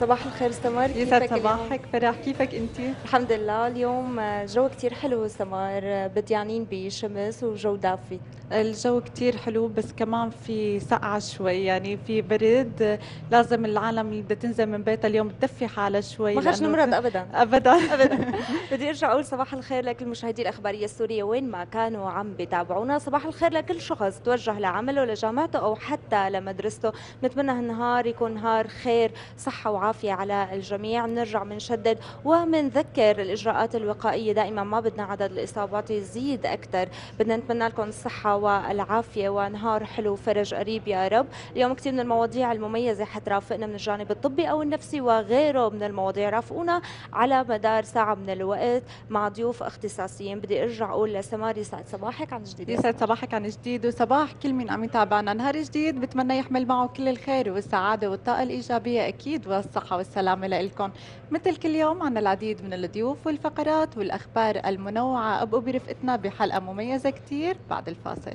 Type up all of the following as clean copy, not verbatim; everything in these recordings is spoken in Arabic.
صباح الخير سمر، كيفك؟ صباحك فرح، كيفك انت؟ الحمد لله، اليوم الجو كتير حلو سمر، بديانين بشمس وجو دافي. الجو كتير حلو بس كمان في سقعة شوي، يعني في برد، لازم العالم اللي بدها تنزل من بيتها اليوم تدفي حالها شوي. ما خش نمرض ابدا ابدا ابدا. بدي ارجع اقول صباح الخير لكل مشاهدي الإخبارية السورية وين ما كانوا عم بيتابعونا، صباح الخير لكل شخص توجه لعمله لجامعته او حتى لمدرسته، نتمنى هالنهار يكون نهار خير، صحة وعافية على الجميع. بنرجع بنشدد وبنذكر الإجراءات الوقائية دائما، ما بدنا عدد الإصابات يزيد أكثر، بدنا نتمنى لكم الصحة والعافية ونهار حلو فرج قريب يا رب. اليوم كثير من المواضيع المميزة حترافقنا من الجانب الطبي أو النفسي وغيره من المواضيع، رافقونا على مدار ساعة من الوقت مع ضيوف اختصاصيين. بدي أرجع أقول لسمار يسعد صباحك عن جديد. يسعد صباحك عن جديد وصباح كل من عم يتابعنا، نهار جديد بتمنى يحمل معه كل الخير والسعادة والطاقة الإيجابية أكيد والصحة والسلامة لإلكم. مثل كل يوم عنا العديد من الضيوف والفقرات والأخبار المنوعة، أبقوا برفقتنا بحلقة مميزة كتير بعد الفاصل.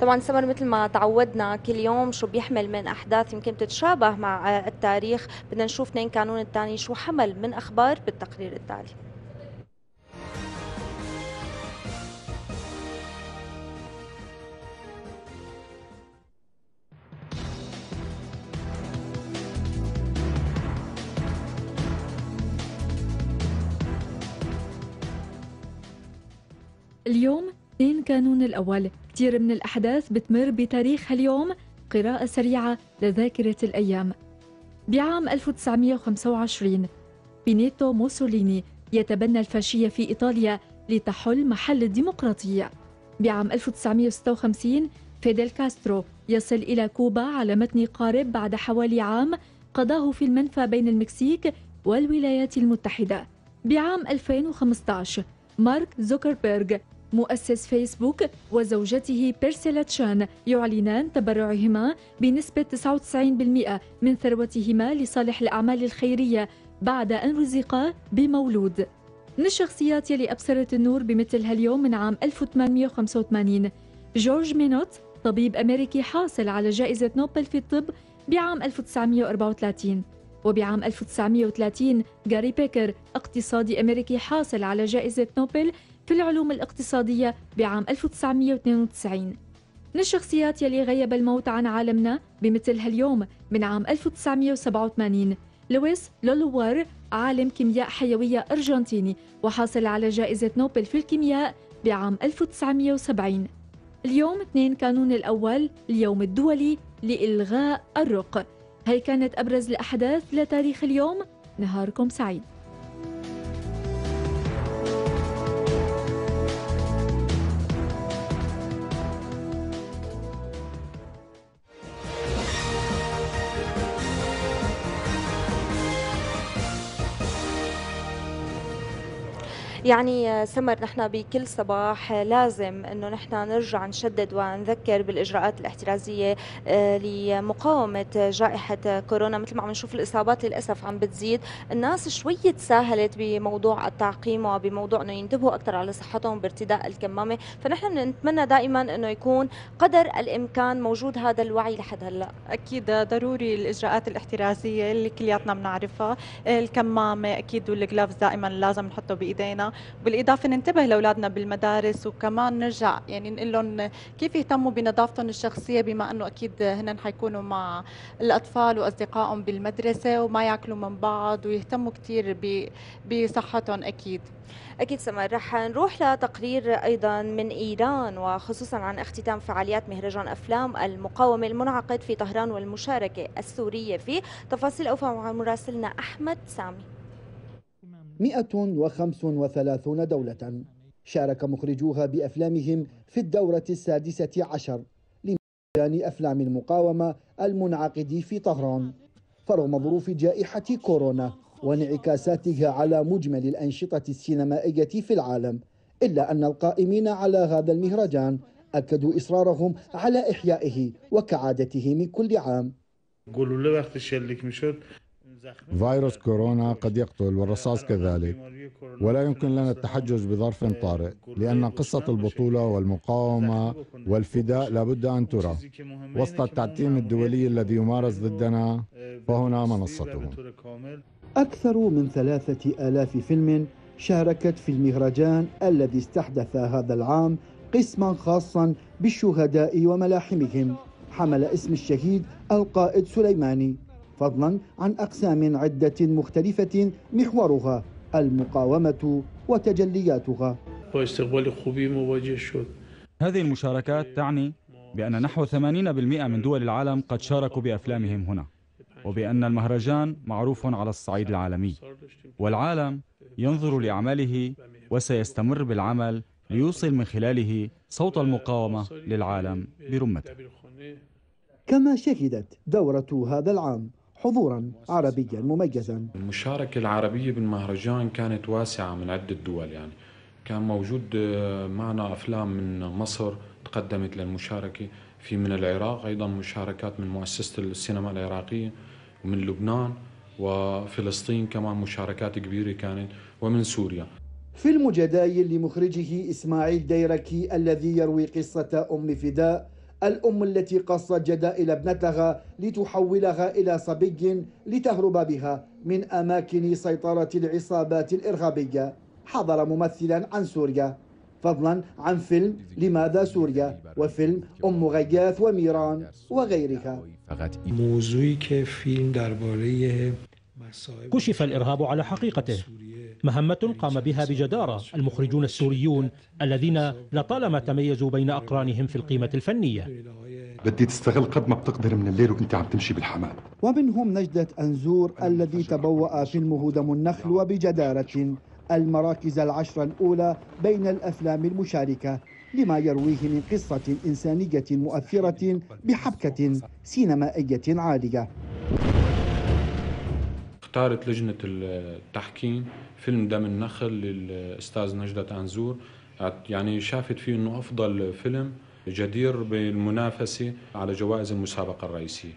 طبعا سمر مثل ما تعودنا كل يوم شو بيحمل من احداث يمكن بتتشابه مع التاريخ، بدنا نشوف 2 كانون الثاني شو حمل من اخبار بالتقرير التالي. اليوم 2 كانون الاول، كثير من الأحداث بتمر بتاريخ هاليوم. قراءة سريعة لذاكرة الأيام. بعام 1925 بينيتو موسوليني يتبنى الفاشية في إيطاليا لتحل محل الديمقراطية. بعام 1956 فيدل كاسترو يصل إلى كوبا على متن قارب بعد حوالي عام قضاه في المنفى بين المكسيك والولايات المتحدة. بعام 2015 مارك زوكربيرغ مؤسس فيسبوك وزوجته بيرسيلا تشان يعلنان تبرعهما بنسبة 99% من ثروتهما لصالح الأعمال الخيرية بعد أن رزقا بمولود. من الشخصيات يلي أبصرت النور بمثل هاليوم من عام 1885 جورج مينوت، طبيب أمريكي حاصل على جائزة نوبل في الطب بعام 1934. وبعام 1930 جاري بيكر، اقتصادي أمريكي حاصل على جائزة نوبل في العلوم الاقتصادية بعام 1992. من الشخصيات يلي غيب الموت عن عالمنا بمثل هاليوم من عام 1987 لويس لولوار، عالم كيمياء حيوية أرجنتيني وحاصل على جائزة نوبل في الكيمياء بعام 1970. اليوم 2 كانون الأول، اليوم الدولي لإلغاء الرق. هي كانت أبرز الأحداث لتاريخ اليوم، نهاركم سعيد. يعني سمر نحن بكل صباح لازم انه نحن نرجع نشدد ونذكر بالاجراءات الاحترازيه لمقاومه جائحه كورونا. مثل ما عم نشوف الاصابات للاسف عم بتزيد، الناس شوي تساهلت بموضوع التعقيم وبموضوع انه ينتبهوا اكثر على صحتهم بارتداء الكمامه، فنحن نتمنى دائما انه يكون قدر الامكان موجود هذا الوعي لحد هلا. اكيد ضروري الاجراءات الاحترازيه اللي كلياتنا بنعرفها، الكمامه اكيد والجلافز دائما لازم نحطه بايدينا، بالإضافة ننتبه لأولادنا بالمدارس، وكمان نرجع يعني نقول لهم كيف يهتموا بنظافتهم الشخصية، بما أنه أكيد هن حيكونوا مع الأطفال وأصدقائهم بالمدرسة وما يأكلوا من بعض ويهتموا كتير بصحتهم. أكيد سمر. رح نروح لتقرير أيضا من إيران، وخصوصا عن اختتام فعاليات مهرجان أفلام المقاومة المنعقد في طهران والمشاركة السورية فيه. تفاصيل أوفى مع مراسلنا أحمد سامي. 135 دولة شارك مخرجوها بأفلامهم في الدورة السادسة عشر لمهرجان أفلام المقاومة المنعقد في طهران، فرغم ظروف جائحة كورونا وانعكاساتها على مجمل الأنشطة السينمائية في العالم، إلا أن القائمين على هذا المهرجان أكدوا إصرارهم على إحيائه وكعادته من كل عام. فيروس كورونا قد يقتل والرصاص كذلك، ولا يمكن لنا التحجج بظرف طارئ، لأن قصة البطولة والمقاومة والفداء لابد أن ترى وسط التعتيم الدولي الذي يمارس ضدنا، فهنا منصتهم. أكثر من 3000 فيلم شاركت في المهرجان الذي استحدث هذا العام قسما خاصا بالشهداء وملاحمهم، حمل اسم الشهيد القائد سليماني، فضلا عن أقسام عدة مختلفة محورها المقاومة وتجلياتها. هذه المشاركات تعني بأن نحو 80% من دول العالم قد شاركوا بأفلامهم هنا، وبأن المهرجان معروف على الصعيد العالمي، والعالم ينظر لأعماله وسيستمر بالعمل ليوصل من خلاله صوت المقاومة للعالم برمته. كما شهدت دورة هذا العام حضورا عربيا مميزا. المشاركة العربية بالمهرجان كانت واسعة من عدة دول، يعني كان موجود معنا أفلام من مصر تقدمت للمشاركة، في من العراق أيضا مشاركات من مؤسسة السينما العراقية، ومن لبنان وفلسطين كمان مشاركات كبيرة كانت، ومن سوريا. فيلم جدايل لمخرجه إسماعيل ديركي الذي يروي قصة أم فداء، الأم التي قصت جدائل ابنتها لتحولها إلى صبي لتهرب بها من أماكن سيطرة العصابات الإرهابية، حضر ممثلا عن سوريا، فضلا عن فيلم لماذا سوريا وفيلم أم غياث وميران وغيرها. كشف الإرهاب على حقيقته، مهمة قام بها بجدارة المخرجون السوريون الذين لطالما تميزوا بين أقرانهم في القيمة الفنية. بدي تستغل قد ما بتقدر من الليل وكنت عم تمشي بالحمام. ومنهم نجدة أنزور الذي تبوأ فيلمه دم النخل وبجدارة المراكز 10 الأولى بين الأفلام المشاركة، لما يرويه من قصة إنسانية مؤثرة بحبكة سينمائية عالية. اختارت لجنة التحكيم فيلم دم النخل للأستاذ نجدة أنزور، يعني شافت فيه أنه أفضل فيلم جدير بالمنافسة على جوائز المسابقة الرئيسية.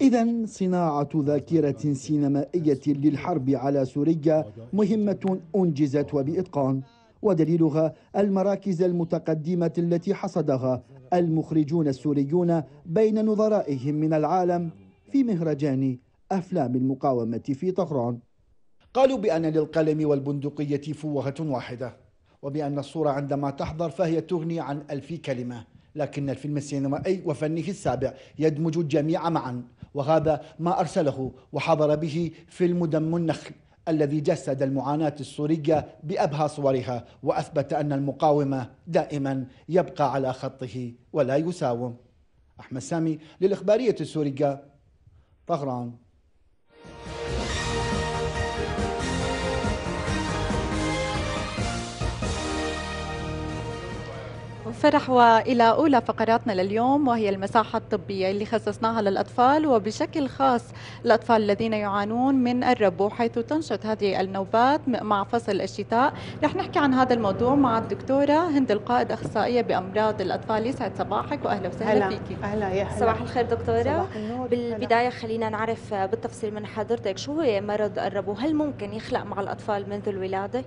إذن صناعة ذاكرة سينمائية للحرب على سوريا مهمة أنجزت وبإتقان، ودليلها المراكز المتقدمة التي حصدها المخرجون السوريون بين نظرائهم من العالم في مهرجان أفلام المقاومة في طهران. قالوا بأن للقلم والبندقية فوهة واحدة، وبأن الصورة عندما تحضر فهي تغني عن 1000 كلمة، لكن الفيلم السينمائي وفنه السابع يدمج الجميع معا، وهذا ما أرسله وحضر به فيلم دم النخل الذي جسد المعاناة السورية بأبهى صورها، وأثبت أن المقاومة دائما يبقى على خطه ولا يساوم. أحمد سامي للإخبارية السورية، طهران. فرح، وإلى أولى فقراتنا لليوم وهي المساحة الطبية اللي خصصناها للأطفال، وبشكل خاص الأطفال الذين يعانون من الربو، حيث تنشط هذه النوبات مع فصل الشتاء. رح نحكي عن هذا الموضوع مع الدكتورة هند القائد، أخصائية بأمراض الأطفال. يسعد صباحك وأهلا وسهلا فيكي. أهلا يا أهلا. صباح الخير دكتورة. صباح النور. بالبداية خلينا نعرف بالتفصيل من حضرتك شو هو مرض الربو، هل ممكن يخلق مع الأطفال منذ الولادة؟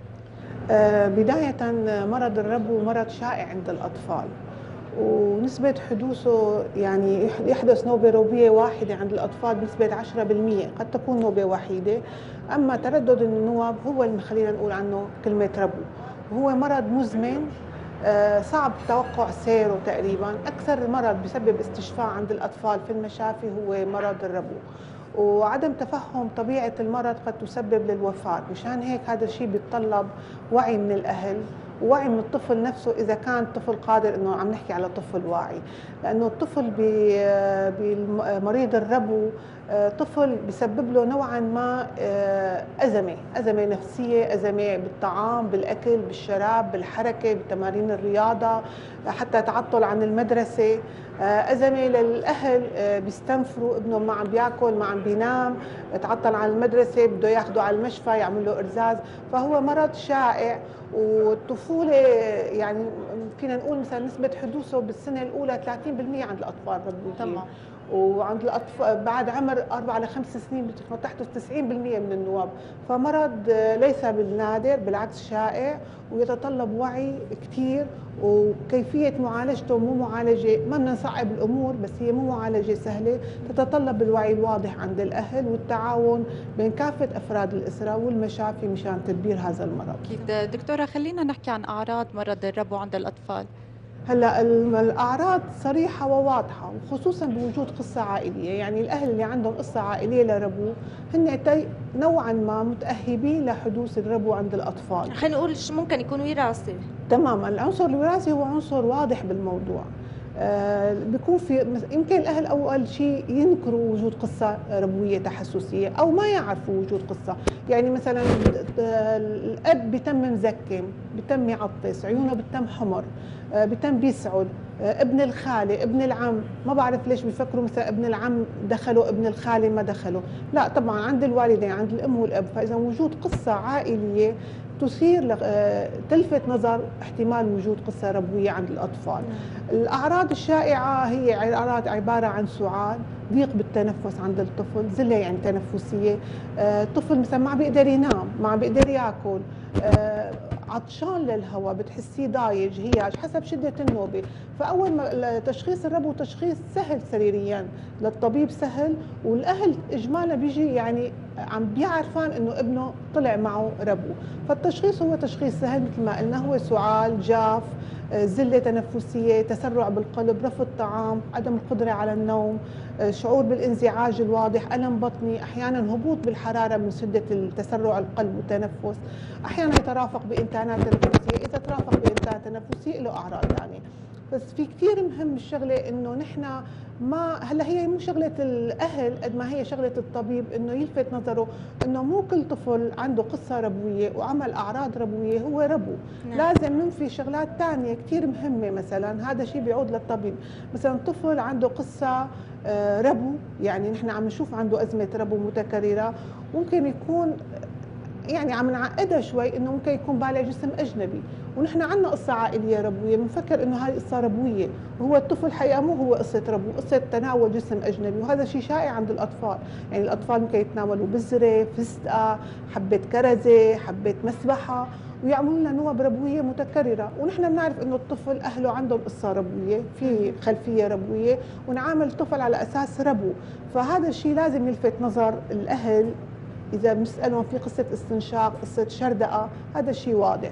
بداية مرض الربو مرض شائع عند الأطفال، ونسبة حدوثه يعني يحدث نوبة روبية واحدة عند الأطفال بنسبة 10%، قد تكون نوبة وحيدة. أما تردد النواب هو اللي خلينا نقول عنه كلمة ربو، هو مرض مزمن صعب توقع سيره تقريبا. أكثر مرض بسبب استشفاء عند الأطفال في المشافي هو مرض الربو، وعدم تفهم طبيعة المرض قد تسبب للوفاة. مشان هيك هذا الشيء بيتطلب وعي من الأهل، وعي من الطفل نفسه إذا كان الطفل قادر، إنه عم نحكي على طفل واعي، لأنه الطفل بمريض الربو طفل بسبب له نوعا ما أزمة نفسية، أزمة بالطعام، بالأكل، بالشراب، بالحركة، بتمارين الرياضة، حتى تعطل عن المدرسة، أزمة للأهل بيستنفروا ابنه ما عم بياكل، ما عم بينام، تعطل عن المدرسة، بده ياخده على المشفى يعمل له إرزاز. فهو مرض شائع، والطفولة يعني فينا نقول مثلا نسبة حدوثه بالسنة الأولى 30% عند الأطفال تمام، وعند الأطفال بعد عمر 4 ل 5 سنين بتكون تحته 90% من النواب. فمرض ليس بالنادر، بالعكس شائع، ويتطلب وعي كثير، وكيفية معالجته مو معالجة، ما بدنا نصعب الأمور، بس هي مو معالجة سهلة، تتطلب الوعي الواضح عند الأهل والتعاون بين كافة أفراد الأسرة والمشافي مشان تدبير هذا المرض. أكيد دكتورة، خلينا نحكي عن أعراض مرض الربو عند الأطفال. هلا الاعراض صريحه وواضحه، وخصوصا بوجود قصه عائليه، يعني الاهل اللي عندهم قصه عائليه لربو هن نوعا ما متاهبين لحدوث الربو عند الاطفال. خلينا نقول ممكن يكون وراثي. تماما، العنصر الوراثي هو عنصر واضح بالموضوع. بيكون في يمكن الاهل اول شيء ينكروا وجود قصه ربويه تحسسيه، او ما يعرفوا وجود قصه، يعني مثلا الاب بتم مزكم، بتم يعطس، عيونه بتم حمر، بتم بيسعد، ابن الخاله، ابن العم، ما بعرف ليش بيفكروا مثلا ابن العم دخله، ابن الخاله ما دخله، لا طبعا عند الوالدين، عند الام والاب. فاذا وجود قصه عائليه تصير تلفت نظر احتمال وجود قصة ربوية عند الأطفال. الأعراض الشائعة هي أعراض عبارة عن سعال، ضيق بالتنفس عند الطفل، زلة يعني تنفسية، الطفل مثلا ما بيقدر ينام، ما بيقدر ياكل، عطشان للهواء، بتحسيه ضايج، هياج حسب شدة النوبة. فأول ما تشخيص الربو تشخيص سهل سريريا للطبيب، سهل، والأهل إجمالا بيجي يعني عم بيعرفان إنه ابنه طلع معه ربو. فالتشخيص هو تشخيص سهل مثل ما قلنا، هو سعال، جاف، زلة تنفسية، تسرع بالقلب، رفض الطعام، عدم القدرة على النوم، شعور بالانزعاج الواضح، ألم بطني، أحيانا هبوط بالحرارة من شدة التسرع القلب والتنفس، أحيانا يترافق بإنتانات تنفسية. إذا ترافق بإنتانات تنفسية له أعراض ثانية. بس في كثير مهم الشغلة إنه نحن ما هلا هي مو شغلة الأهل قد ما هي شغلة الطبيب إنه يلفت نظره إنه مو كل طفل عنده قصة ربوية وعمل أعراض ربوية هو ربو. نعم. لازم ننفي شغلات تانية كثير مهمة، مثلا هذا الشيء بيعود للطبيب، مثلا طفل عنده قصة ربو، يعني نحن عم نشوف عنده أزمة ربو متكررة، ممكن يكون يعني عم نعقدها شوي إنه ممكن يكون بالع جسم أجنبي، ونحن عندنا قصة عائلية ربوية بنفكر إنه هاي قصة ربوية، وهو الطفل حقيقة مو هو قصة ربو، قصة تناول جسم أجنبي، وهذا شيء شائع عند الأطفال. يعني الأطفال ممكن يتناولوا بذرة، فستقة، حبة كرزة، حبة مسبحة، ويعملوا لنا نوب ربوية متكررة، ونحن بنعرف إنه الطفل أهله عندهم قصة ربوية، في خلفية ربوية، ونعامل الطفل على أساس ربو. فهذا الشيء لازم يلفت نظر الأهل إذا بنسألهم في قصة استنشاق، قصة شردقة، هذا الشيء واضح.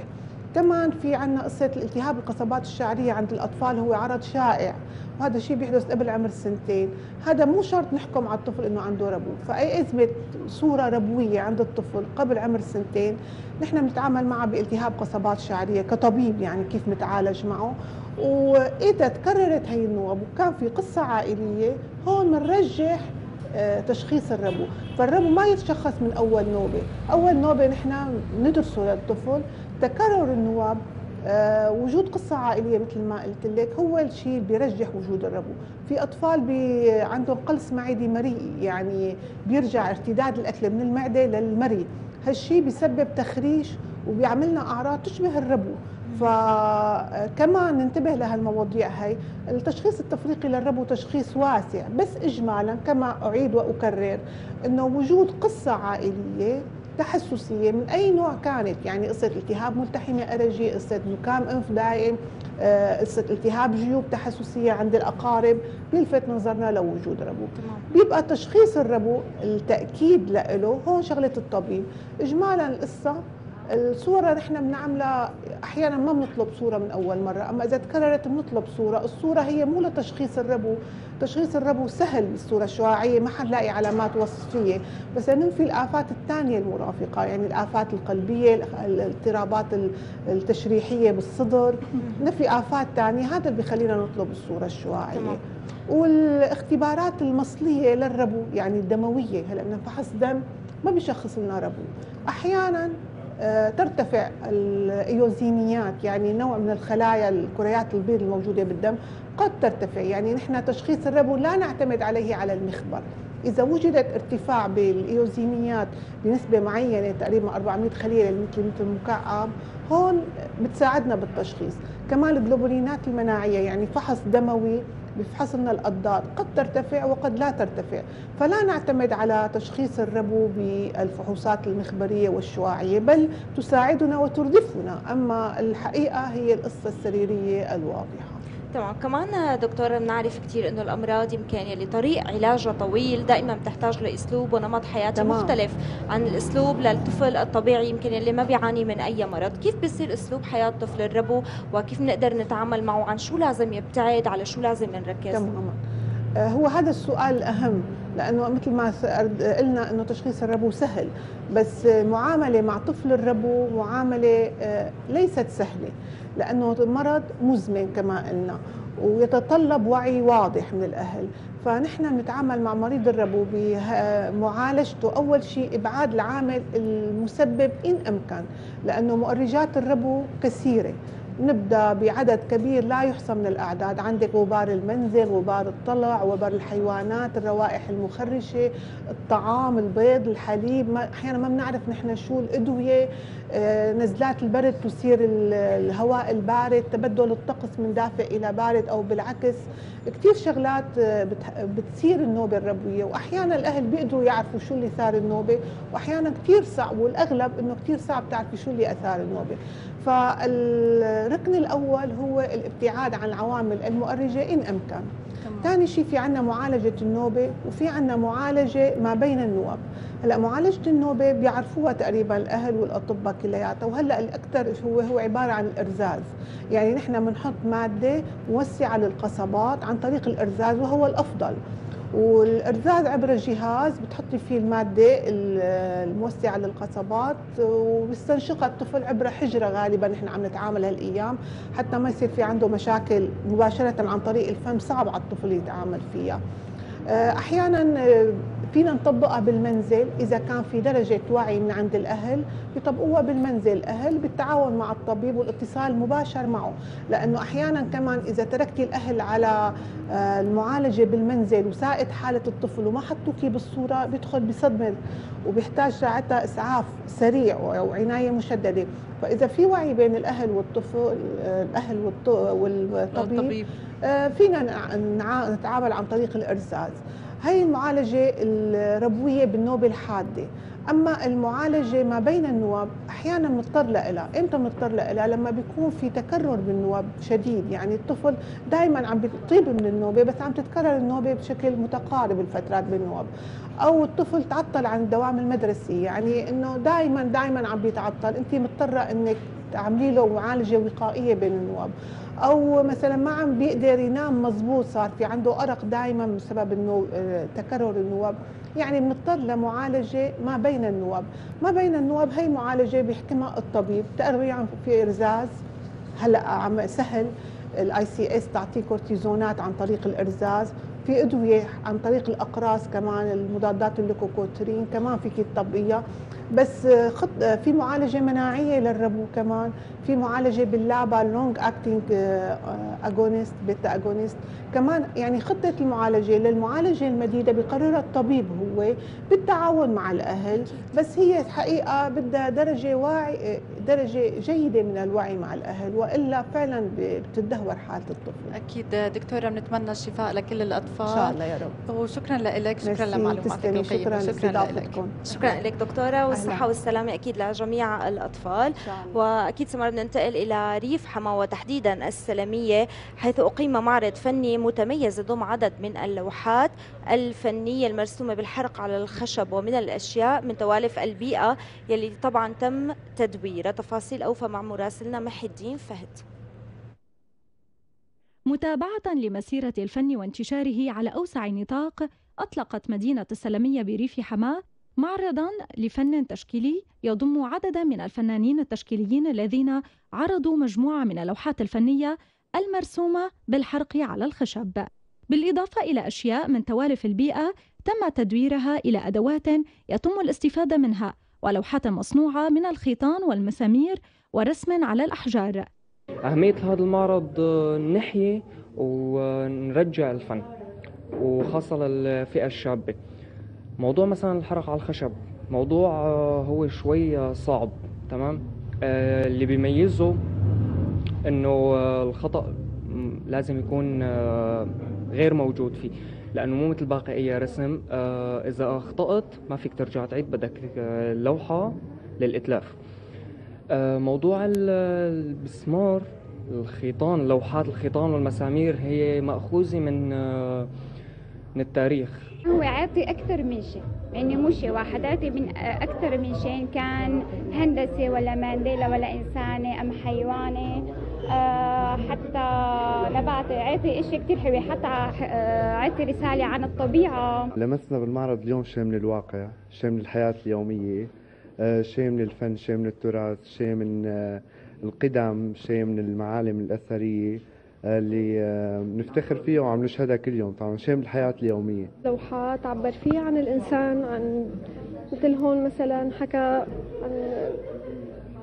كمان في عندنا قصة الالتهاب القصبات الشعرية عند الأطفال، هو عرض شائع، وهذا الشيء بيحدث قبل عمر 2 سنين. هذا مو شرط نحكم على الطفل إنه عنده ربو، فأي أزمة صورة ربوية عند الطفل قبل عمر 2 سنين نحن بنتعامل معه بالتهاب قصبات شعرية كطبيب، يعني كيف متعالج معه. وإذا تكررت هي النوب وكان في قصة عائلية، هون بنرجح تشخيص الربو. فالربو ما يتشخص من أول نوبة، أول نوبة نحن ندرسه للطفل. تكرر النواب، وجود قصة عائلية مثل ما قلت لك هو الشيء اللي بيرجح وجود الربو. في أطفال عندهم قلص معدي مريء، يعني بيرجع ارتداد الأكل من المعدة للمريء، هالشيء بيسبب تخريش وبيعملنا أعراض تشبه الربو. فكمان ننتبه لهالمواضيع هاي. التشخيص التفريقي للربو تشخيص واسع، بس إجمالا كما أعيد وأكرر إنه وجود قصة عائلية تحسسية من أي نوع كانت، يعني قصة التهاب ملتحمة أرجي، قصة نكام أنف دائم، قصة التهاب جيوب تحسسية عند الأقارب، بيلفت نظرنا لوجود ربو. بيبقى تشخيص الربو التأكيد له هون شغلة الطبيب. إجمالا القصة الصورة نحن بنعملها أحيانا، ما بنطلب صورة من أول مرة، أما إذا تكررت بنطلب صورة. الصورة هي مو لتشخيص الربو، تشخيص الربو سهل بالصورة الشعاعية، ما حنلاقي علامات وصفية، بس ننفي الآفات الثانية المرافقة، يعني الآفات القلبية، الاضطرابات التشريحية بالصدر، نفي آفات ثانية، هذا اللي بيخلينا نطلب الصورة الشعاعية. والاختبارات المصلية للربو يعني الدموية، هلا بدنا نفحص دم ما بيشخص لنا ربو. أحيانا ترتفع الايوزينيات، يعني نوع من الخلايا الكريات البيض الموجوده بالدم قد ترتفع، يعني نحن تشخيص الربو لا نعتمد عليه على المخبر. اذا وجدت ارتفاع بالايوزينيات بنسبه معينه تقريبا 400 خليه للمتر مكعب، هون بتساعدنا بالتشخيص. كمان الجلوبولينات المناعيه، يعني فحص دموي بفحص لنا الأضداد، قد ترتفع وقد لا ترتفع، فلا نعتمد على تشخيص الربو بالفحوصات المخبرية والشعاعية، بل تساعدنا وتردفنا، أما الحقيقة هي القصة السريرية الواضحة. طبعا كمان دكتور بنعرف كثير انه الامراض يمكن اللي طريق علاجها طويل دائما بتحتاج لاسلوب ونمط حياه مختلف عن الاسلوب للطفل الطبيعي يمكن اللي ما بيعاني من اي مرض. كيف بصير اسلوب حياه طفل الربو وكيف نقدر نتعامل معه؟ عن شو لازم يبتعد، على شو لازم نركز؟ تمام، هو هذا السؤال الاهم، لانه مثل ما قلنا انه تشخيص الربو سهل، بس معامله مع طفل الربو معامله ليست سهله، لانه المرض مزمن كما قلنا ويتطلب وعي واضح من الاهل. فنحن بنتعامل مع مريض الربو بمعالجته، اول شيء ابعاد العامل المسبب ان امكن، لانه مؤرجات الربو كثيره، نبدأ بعدد كبير لا يحصى من الأعداد، عندك غبار المنزل، غبار الطلع، غبار الحيوانات، الروائح المخرشة، الطعام، البيض، الحليب، أحيانا ما بنعرف نحن شو الأدوية، نزلات البرد تثير الهواء البارد، تبدل الطقس من دافئ إلى بارد أو بالعكس، كثير شغلات بتصير النوبة الربوية. وأحيانا الأهل بيقدروا يعرفوا شو اللي ثار النوبة، وأحيانا كثير صعب، والأغلب إنه كثير صعب تعرفي شو اللي أثار النوبة. فالركن الأول هو الابتعاد عن العوامل المؤرجة إن أمكن. ثاني شيء في عنا معالجة النوبة، وفي عنا معالجة ما بين النوب. هلا معالجة النوبة بيعرفوها تقريبا الأهل والأطباء كلياتها، وهلا الأكثر هو عبارة عن الإرزاز، يعني نحن بنحط مادة موسعة للقصبات عن طريق الإرزاز وهو الأفضل. والإرزاز عبر جهاز بتحطي فيه المادة الموسعة للقصبات وبيستنشقها الطفل عبر حجرة، غالبا نحن عم نتعامل هالأيام حتى ما يصير في عنده مشاكل مباشرة عن طريق الفم، صعب على الطفل يتعامل فيها. أحيانا فينا نطبقها بالمنزل إذا كان في درجة وعي من عند الأهل، بيطبقوها بالمنزل الأهل بالتعاون مع الطبيب والاتصال مباشر معه، لأنه أحيانا كمان إذا تركتي الأهل على المعالجة بالمنزل وساءت حالة الطفل وما حطوكي بالصورة بيدخل بصدمة وبيحتاج ساعتها إسعاف سريع أو عناية مشددة. فإذا في وعي بين الأهل والطفل، الأهل والطبيب، فينا نتعامل عن طريق الإرزاز. هي المعالجة الربوية بالنوبة الحادة. أما المعالجة ما بين النواب أحياناً مضطر لها. إمتى مضطر لها؟ لما بيكون في تكرر بالنواب شديد، يعني الطفل دائماً عم بيطيب من النوبة بس عم تتكرر النوبة بشكل متقارب الفترات بالنواب، أو الطفل تعطل عن الدوام المدرسي، يعني إنه دائماً عم بيتعطل، أنت مضطرة إنك تعملي له معالجة وقائية بين النواب. أو مثلا ما عم بيقدر ينام مضبوط، صار في عنده أرق دائما بسبب تكرر النواب، يعني بنضطر لمعالجة ما بين النواب. ما بين النواب هي معالجة بيحكمها الطبيب، تقريبا في إرزاز، هلا عم سهل الاي سي اس تعطيه كورتيزونات عن طريق الإرزاز، في أدوية عن طريق الأقراص كمان، المضادات الليكوكوترين كمان فيك تطبقيها. بس في معالجة مناعية للربو كمان، في معالجة باللابا لونج اكتنج اجونست، بيتا اجونست كمان، يعني خطة المعالجة للمعالجة المديدة بقررها الطبيب هو بالتعاون مع الأهل، بس هي الحقيقة بدها درجة درجة جيدة من الوعي مع الأهل، وإلا فعلا بتدهور حالة الطفل. أكيد دكتورة، بنتمنى الشفاء لكل الأطفال إن شاء الله يا رب. وشكرا لك، شكرا لمعلوماتك القيمة، شكرا لك. شكرا لك دكتورة، والصحة والسلامة أكيد لجميع الأطفال. وأكيد سمر بننتقل إلى ريف حما وتحديدا السلامية، حيث أقيم معرض فني متميز يضم عدد من اللوحات الفنية المرسومة بالحرق على الخشب ومن الأشياء من توالف البيئة يلي طبعا تم تدويره. تفاصيل أوفى مع مراسلنا محي الدين فهد. متابعة لمسيرة الفن وانتشاره على أوسع نطاق، أطلقت مدينة السلمية بريف حماة معرضا لفن تشكيلي يضم عددا من الفنانين التشكيليين الذين عرضوا مجموعة من اللوحات الفنية المرسومة بالحرق على الخشب، بالإضافة إلى أشياء من توالف البيئة تم تدويرها إلى أدوات يتم الاستفادة منها، ولوحات مصنوعة من الخيطان والمسامير ورسم على الأحجار. أهمية هذا المعرض نحيي ونرجع الفن وخاصة للفئة الشابة. موضوع مثلا الحرق على الخشب موضوع هو شوي صعب، تمام؟ اللي بيميزه إنه الخطأ لازم يكون غير موجود فيه، لأنه مو مثل باقي أي رسم. إذا أخطأت ما فيك ترجع تعيد، بدك اللوحة للإتلاف. موضوع البسمار، الخيطان، لوحات الخيطان والمسامير هي مأخوذة من التاريخ. هو عاطي أكثر من شيء، يعني مو شيء واحد، عاطي من أكثر من شيء، كان هندسة ولا مانديلا ولا إنسانة أم حيوانة، حتى نبات، عاطي إشي كتير حلو، حتى عاطي رسالة عن الطبيعة. لمسنا بالمعرض اليوم شيء من الواقع، شيء من الحياة اليومية، شيء من الفن، شيء من التراث، شيء من القدم، شيء من المعالم الأثرية اللي بنفتخر فيها وعم نشهدها كل يوم، طبعا شيء من الحياة اليومية. لوحة تعبر فيها عن الإنسان، عن مثل هون مثلا حكى عن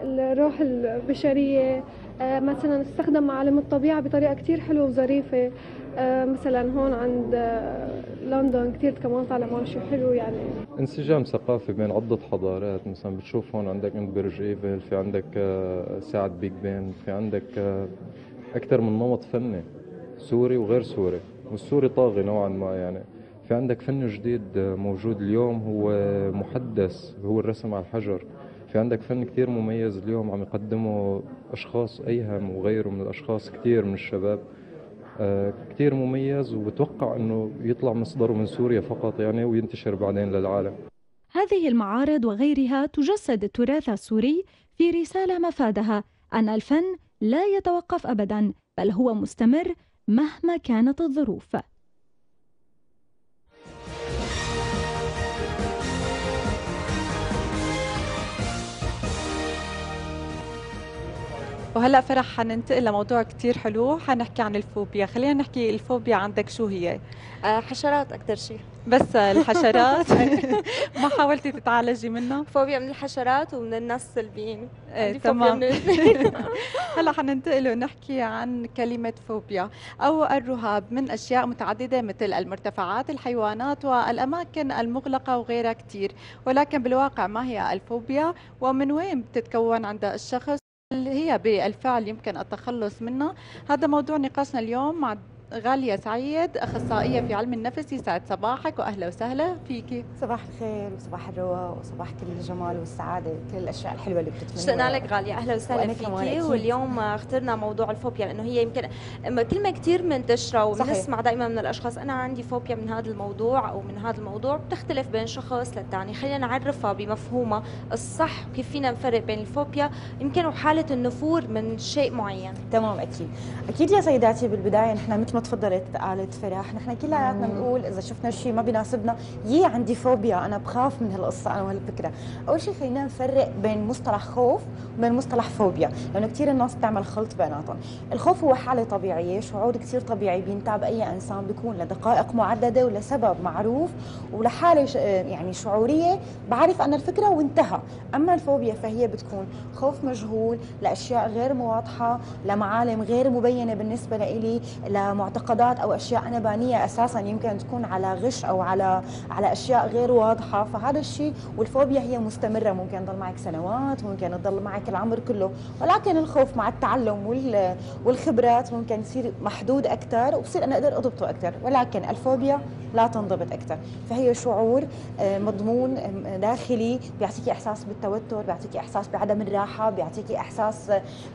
الروح البشرية، مثلا استخدم معالم الطبيعة بطريقة كتير حلوة وظريفة، مثلا هون عند لندن كتير كمان طالع معه شيء حلو. يعني انسجام ثقافي بين عدة حضارات، مثلا بتشوف هون عندك برج ايفل، في عندك ساعة بيج بان، في عندك أكثر من نمط فني سوري وغير سوري، والسوري طاغي نوعا ما. يعني في عندك فن جديد موجود اليوم هو محدث، هو الرسم على الحجر. في عندك فن كتير مميز اليوم عم يقدمه أشخاص أيهم وغيره من الأشخاص، كتير من الشباب، كتير مميز، وبتوقع أنه يطلع مصدره من سوريا فقط يعني وينتشر بعدين للعالم. هذه المعارض وغيرها تجسد التراث السوري في رسالة مفادها أن الفن لا يتوقف أبداً، بل هو مستمر مهما كانت الظروف. وهلأ فرح حننتقل لموضوع كتير حلو، حنحكي عن الفوبيا. خلينا نحكي الفوبيا عندك شو هي؟ حشرات أكتر شيء، بس الحشرات. ما حاولتي تتعالجي منها؟ فوبيا من الحشرات ومن الناس السلبيين. تمام. هلا حننتقل ونحكي عن كلمة فوبيا أو الرهاب من أشياء متعددة مثل المرتفعات، الحيوانات، والأماكن المغلقة وغيرها كتير. ولكن بالواقع ما هي الفوبيا ومن وين بتتكون عند الشخص؟ اللي هي بالفعل يمكن التخلص منها. هذا موضوع نقاشنا اليوم مع غالية سعيد، أخصائية في علم النفس. يسعد صباحك وأهلا وسهلا فيكي. صباح الخير وصباح الرواء وصباح كل الجمال والسعادة، كل الأشياء الحلوة اللي بتتمنى. شكرا لك غالية، أهلا وسهلا فيكي. واليوم اخترنا موضوع الفوبيا لأنه هي يمكن كلمة كتير منتشرة وبنسمع دائما من الأشخاص أنا عندي فوبيا من هذا الموضوع أو من هذا الموضوع، بتختلف بين شخص للتاني. خلينا نعرفها بمفهومها الصح وكيف فينا نفرق بين الفوبيا يمكن وحالة النفور من شيء معين. تمام، أكيد أكيد يا سيداتي. بالبداية نحن مثل ما تفضلت قالت فرح، نحن كلياتنا بنقول اذا شفنا شيء ما بيناسبنا، يي عندي فوبيا، انا بخاف من هالقصه، انا وهالفكره. اول شيء خلينا نفرق بين مصطلح خوف وبين مصطلح فوبيا، لانه كثير الناس بتعمل خلط بيناتهم. الخوف هو حاله طبيعيه، شعور كثير طبيعي بينتاب اي انسان، بيكون لدقائق معدده ولسبب معروف ولحاله يعني شعوريه، بعرف انا الفكره وانتهى. اما الفوبيا فهي بتكون خوف مجهول لاشياء غير واضحه، لمعالم غير مبينه بالنسبه لي، معتقدات أو أشياء أنبانية أساسا يمكن تكون على غش أو على أشياء غير واضحة. فهذا الشيء والفوبيا هي مستمرة، ممكن تضل معك سنوات، ممكن تضل معك العمر كله، ولكن الخوف مع التعلم والخبرات ممكن يصير محدود أكثر وبصير أنا أقدر أضبطه أكثر، ولكن الفوبيا لا تنضبط أكثر. فهي شعور مضمون داخلي بيعطيكي إحساس بالتوتر، بيعطيكي إحساس بعدم الراحة، بيعطيكي إحساس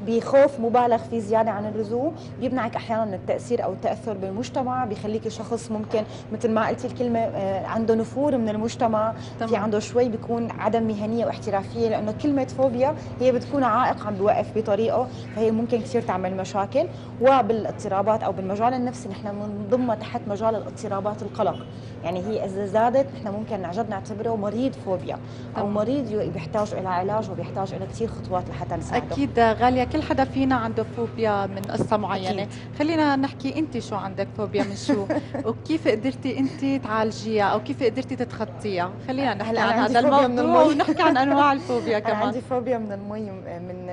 بخوف مبالغ فيه زيادة عن اللزوم، بيمنعك أحيانا من التأثير أو التأثر بالمجتمع، بيخليكي شخص ممكن مثل ما قلتي الكلمة عنده نفور من المجتمع، في عنده شوي بيكون عدم مهنية واحترافية، لأنه كلمة فوبيا هي بتكون عائق عم بيوقف بطريقه، فهي ممكن كثير تعمل مشاكل. وبالاضطرابات أو بالمجال النفسي نحن بنضمها تحت مجال الاضطرابات القلق، يعني هي إذا زادت نحن ممكن عن جد نعتبره مريض فوبيا أو مريض بيحتاج إلى علاج وبيحتاج إلى كثير خطوات لحتى نساعده. أكيد غالية، كل حدا فينا عنده فوبيا من قصة معينة. خلينا نحكي أنت شو عندك فوبيا من شو وكيف قدرتي أنت تعالجيها أو كيف قدرتي تتخطيها. خلينا نحكي عن هذا الموضوع ونحكي عن أنواع الفوبيا كمان. أنا عندي فوبيا من المي،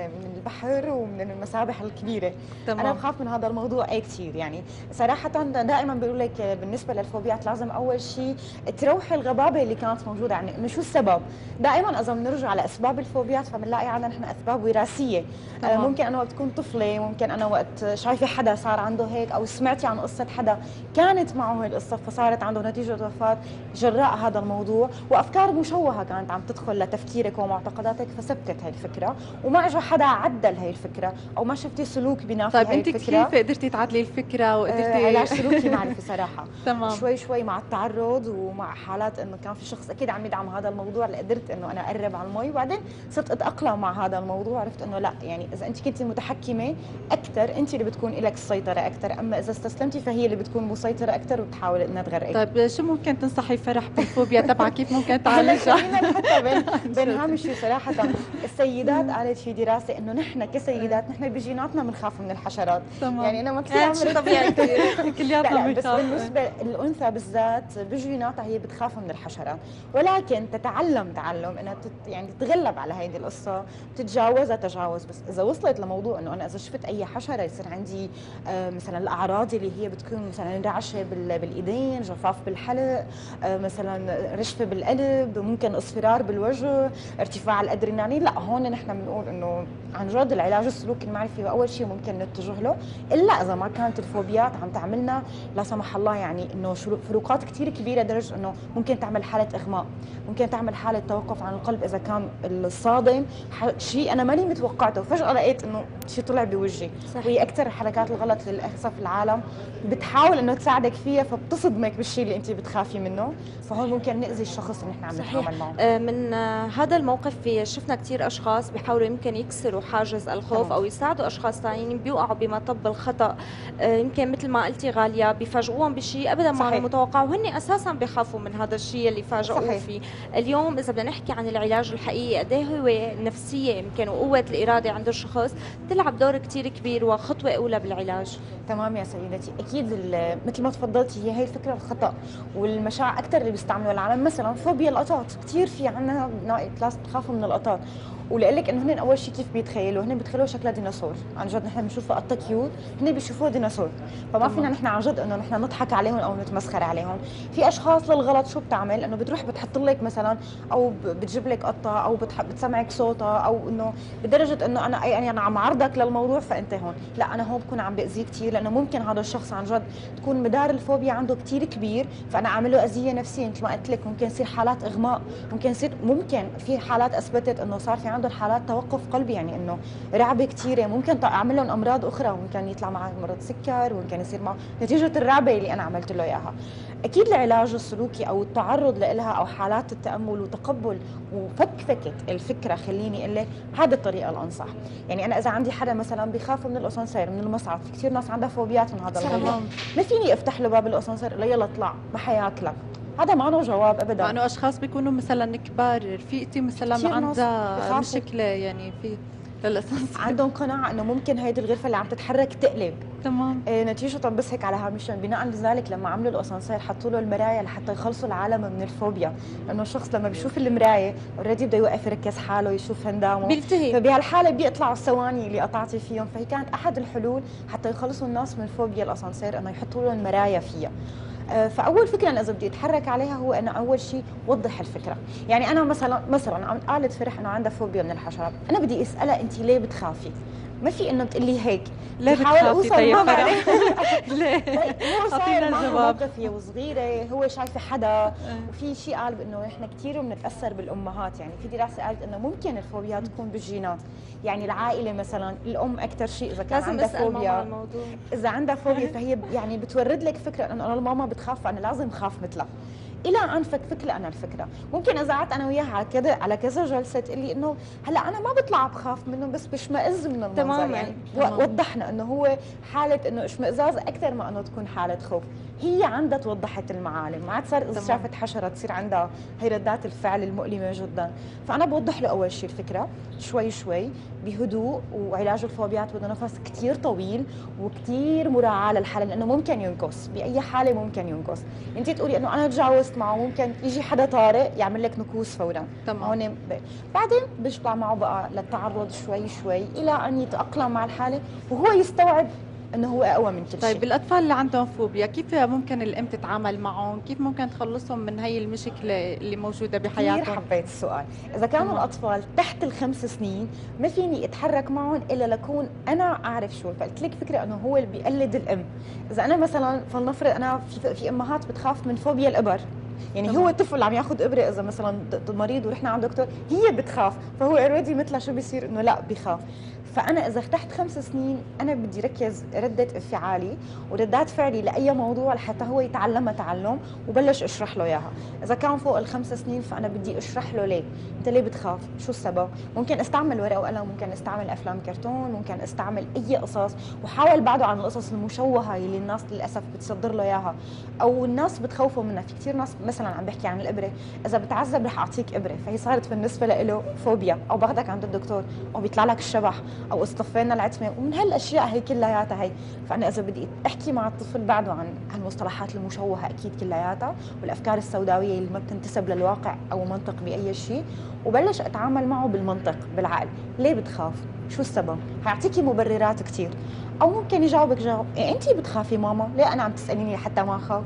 من البحر ومن المسابح الكبيرة. تمام. أنا بخاف من هذا الموضوع كثير، يعني صراحة دائما بقول لك بالنسبة للفوبيات لازم أول شيء تروحي الغبابة اللي كانت موجودة، يعني إنه شو السبب؟ دائما إذا بنرجع لأسباب الفوبيات فبنلاقي عندنا نحن أسباب وراثية. ممكن أنا وقت كنت طفلة، ممكن أنا وقت شايفة حدا صار عنده هيك، أو سمعتي عن قصة حدا كانت معه هي القصة فصارت عنده نتيجة وفاة جراء هذا الموضوع، وأفكار مشوهة كانت عم تدخل لتفكيرك ومعتقداتك فثبتت هي الفكرة، وما إجا حدا عدل هي الفكرة، أو ما شفتي سلوك بنافي هي الفكرة. طيب أنت كيف قدرتي تعدلي الفكرة وقدرتي علاج سلوكي معرفي صراحة؟ تمام. شوي شوي مع التعرض ومع حالات إنه كان في شخص أكيد عم يدعم هذا الموضوع، قدرت إنه أنا أقرب على المي، وبعدين صرت أتأقلم مع هذا الموضوع، عرفت إنه لا، يعني إذا أنت كنتي متحكمة أكثر أنت اللي بتكون لك السيطرة أكثر، أما إذا استسلمتي فهي اللي بتكون مسيطرة أكثر وبتحاول إنها تغرقك. طيب شو ممكن تنصحي فرح بالفوبيا تبعك كيف ممكن تعالجها؟ حتى بين هام الشيء صراحة السيدات قالت في دراسة إنه نحن كسيدات نحن بجيناتنا بنخاف من الحشرات. تمام. يعني أنا ما كثير عمري طبيعي كلياتنا، بس بالنسبة للأنثى بالذات بجيناتها هي بتخاف من الحشرات، ولكن تتعلم تعلم إنها يعني تتغلب على هيدي القصة، تتجاوزها تجاوز، بس إذا وصلت لموضوع إنه أنا إذا شفت أي حشرة يصير عندي مثلا الأعراض اللي هي بتكون مثلا رعشة بالإيدين، جفاف بالحلق، مثلا رشفة بالقلب، ممكن اصفرار بالوجه، ارتفاع الأدرينالين، لا هون نحن بنقول إنه عن جد العلاج السلوكي المعرفي أول شيء ممكن نتجه له، إلا إذا ما كانت الفوبيات عم تعملنا لا سمح الله يعني إنه فروقات كثير كبيرة لدرجة إنه ممكن تعمل حالة إغماء، ممكن تعمل حالة توقف عن القلب إذا كان الصادم شيء أنا ماني متوقعته وفجأة لقيت إنه شيء طلع بوجهي. وهي أكثر الحركات الغلط للأسف العالم بتحاول إنه تساعدك فيها فبتصدمك بالشيء اللي أنت بتخافي منه، فهون ممكن نأذي الشخص اللي نحن عم نتعامل معه. من هذا الموقف شفنا كثير أشخاص بيحاولوا يمكن يكسروا حاجز الخوف. أو يساعدوا أشخاص ثانيين بيوقعوا بمطب الخطأ، يمكن مثل ما قلتي غالية بيفاجئوهم بشيء أبدا ما هو متوقع وهن أساسا بيخافوا من هذا الشيء اللي فاجئوه فيه. اليوم إذا بدنا نحكي عن العلاج الحقيقي قد إيه هو نفسية يمكن وقوة الإرادة عند الشخص تلعب دور كثير كبير وخطوة أولى بالعلاج. تمام يا سيدتي، أكيد مثل ما تفضلتي هي الفكرة الخطأ والمشاعر أكثر اللي بيستعملوا العالم، مثلا فوبيا القطاط كثير في عندنا كلاس بتخافوا من القطاط، ولقول لك انه هن اول شيء كيف بيتخيلوا؟ هن بيتخيلوا شكلها ديناصور، عن جد نحن بنشوفها قطه كيوت، هن بيشوفوها ديناصور، فما فينا نحن عن جد انه نحن نضحك عليهم او نتمسخر عليهم. في اشخاص للغلط شو بتعمل؟ انه بتروح بتحط لك مثلا او بتجيب لك قطه او بتسمعك صوتها، او انه بدرجه انه انا يعني انا عم عرضك للموضوع فانت هون، لا انا هون بكون عم باذيه كثير، لانه ممكن هذا الشخص عن جد تكون مدار الفوبيا عنده كثير كبير، فانا عامل له اذيه نفسيه مثل ما قلت لك، ممكن يصير حالات اغماء، ممكن يصير في حالات اثبتت انه صار في عندهم حالات توقف قلبي، يعني انه رعبه كثيره، ممكن اعمل لهم امراض اخرى، ممكن يطلع معه مرض سكر، ممكن يصير معه نتيجه الرعبه اللي انا عملت له اياها. اكيد العلاج السلوكي او التعرض لها او حالات التامل وتقبل وفكفكه الفكره، خليني اقول لك هذه الطريقه الانصح. يعني انا اذا عندي حدا مثلا بخاف من الاسانسير من المصعد، في كثير ناس عندها فوبيات من هذا الموضوع، ما فيني افتح له باب الاسانسير اقول له يلا اطلع ما حياكلك، هذا معناه جواب ابدا. معناه اشخاص بيكونوا مثلا كبار، رفيقتي مثلا عندها مشكله، يعني في للاسانسير. عندهم قناعه انه ممكن هيدي الغرفه اللي عم تتحرك تقلب. تمام. نتيجه بس هيك على هامشين، بناء لذلك لما عملوا الاسانسير حطوا له المرايا لحتى يخلصوا العالم من الفوبيا، انه الشخص لما بيشوف المرايه اوريدي بده يوقف يركز حاله يشوف هندامه بيلتهي، فبهالحاله بيطلعوا الثواني اللي قطعتي فيهم. فهي كانت احد الحلول حتى يخلصوا الناس من فوبيا الاسانسير انه يحطوا له المرايا فيها. فاول فكره انا اذا بدي اتحرك عليها هو انه اول شيء وضح الفكره، يعني انا مثلا قالت فرح انه عندها فوبيا من الحشرات، انا بدي اسالها انت ليه بتخافي؟ ما في انه تقول لي هيك، ليه بتخافي؟ طيب فرح ليه؟ اعطينا الجواب. هي وصغيره هو شايفه حدا، وفي شيء قال بانه نحن كثير بنتاثر بالامهات، يعني في دراسه قالت انه ممكن الفوبيا تكون بالجينات، يعني العائله مثلا الام اكثر شيء اذا كان عندها فوبيا، اذا عندها فوبيا فهي يعني بتورد لك فكره انه انا الماما بتخاف فانا لازم اخاف مثلها، الى ان فكت لي انا الفكره. ممكن اذا قعدت انا وياها على كذا جلسه تقول لي انه هلا انا ما بطلع بخاف منه بس بشمئز من المنظر. تمام. يعني تمام. وضحنا انه هو حاله انه اشمئزاز اكثر ما انه تكون حاله خوف، هي عندها توضحت المعالم، ما عاد صار اذا شافت حشره تصير عندها هي ردات الفعل المؤلمه جدا. فانا بوضح له اول شيء الفكره شوي شوي بهدوء، وعلاج الفوبيات بده نفس كثير طويل وكثير مراعاه للحاله لانه ممكن ينقص، باي حاله ممكن ينقص. انت تقولي انه انا تجاوز معه ممكن يجي حدا طارئ يعمل لك نكوص فورا. تمام. هون بعدين بشطع معه بقى للتعرض شوي شوي الى ان يتاقلم مع الحاله وهو يستوعب انه هو اقوى من كل شيء. طيب الاطفال اللي عندهم فوبيا كيف ممكن الام تتعامل معهم؟ كيف ممكن تخلصهم من هي المشكله اللي موجوده بحياتهم؟ كثير حبيت السؤال. اذا كانوا الاطفال تحت ال5 سنين ما فيني اتحرك معهم الا لكون انا اعرف شو، فقلت لك فكره انه هو اللي بيقلد الام. اذا انا مثلا فلنفرض انا في امهات بتخاف من فوبيا الابر، يعني طبعا. هو الطفل عم ياخذ ابره اذا مثلا مريض ورحنا عند دكتور هي بتخاف، فهو اوريدي مثلها شو بيصير انه لا بخاف. فانا اذا تحت 5 سنين انا بدي ركز رده انفعالي وردات فعلي لاي موضوع لحتى هو يتعلمها تعلم وبلش اشرح له اياها. اذا كان فوق ال5 سنين فانا بدي اشرح له ليه، انت ليه بتخاف؟ شو السبب؟ ممكن استعمل ورقه وقلم، ممكن استعمل افلام كرتون، ممكن استعمل اي قصص، وحاول بعده عن القصص المشوهه اللي الناس للاسف بتصدر له اياها او الناس بتخوفه منها. في كثير ناس مثلا عم بحكي عن الابره، اذا بتعذب رح اعطيك ابره، فهي صارت بالنسبه له فوبيا، او باخذك عند الدكتور او بيطلع لك الشبح او اصطفينا العتمه، ومن هالاشياء هي كلياتها هي. فانا اذا بدي احكي مع الطفل بعده عن المصطلحات المشوهه اكيد كلياتها والافكار السوداويه اللي ما بتنتسب للواقع او منطق باي شيء، وبلش اتعامل معه بالمنطق بالعقل، ليه بتخاف؟ شو السبب؟ هيعطيكي مبررات كثير. او ممكن يجاوبك جواب إيه انت بتخافي ماما؟ ليه انا عم تساليني لحتى ما اخاف؟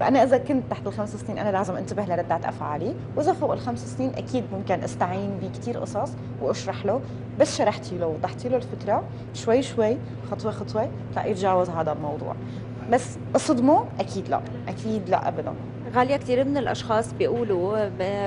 فانا اذا كنت تحت ال5 سنين انا لازم انتبه لردات افعالي، واذا فوق ال5 سنين اكيد ممكن استعين بكثير قصص واشرح له، بس شرحتي له ووضحتي له الفكره شوي شوي خطوه خطوه رح يتجاوز هذا الموضوع. بس اصدمه؟ اكيد لا، اكيد لا ابدا. غالية كثير من الأشخاص بيقولوا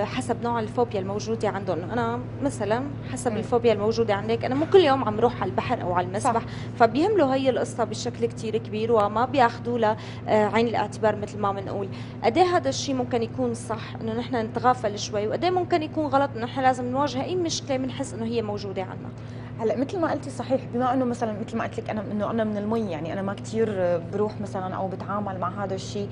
حسب نوع الفوبيا الموجودة عندهم، أنا مثلا حسب الفوبيا الموجودة عندك أنا مو كل يوم عم روح على البحر أو على المسبح، فبيهملوا هي القصة بشكل كثير كبير وما بياخذوا لها عين الاعتبار مثل ما بنقول. قد إيه هذا الشيء ممكن يكون صح إنه نحن نتغافل شوي، وقد إيه ممكن يكون غلط إنه نحن لازم نواجه أي مشكلة بنحس إنه هي موجودة عندنا؟ هلا مثل ما قلتي صحيح، بما انه مثلا مثل ما قلت لك انا انه انا من المي، يعني انا ما كثير بروح مثلا او بتعامل مع هذا الشيء،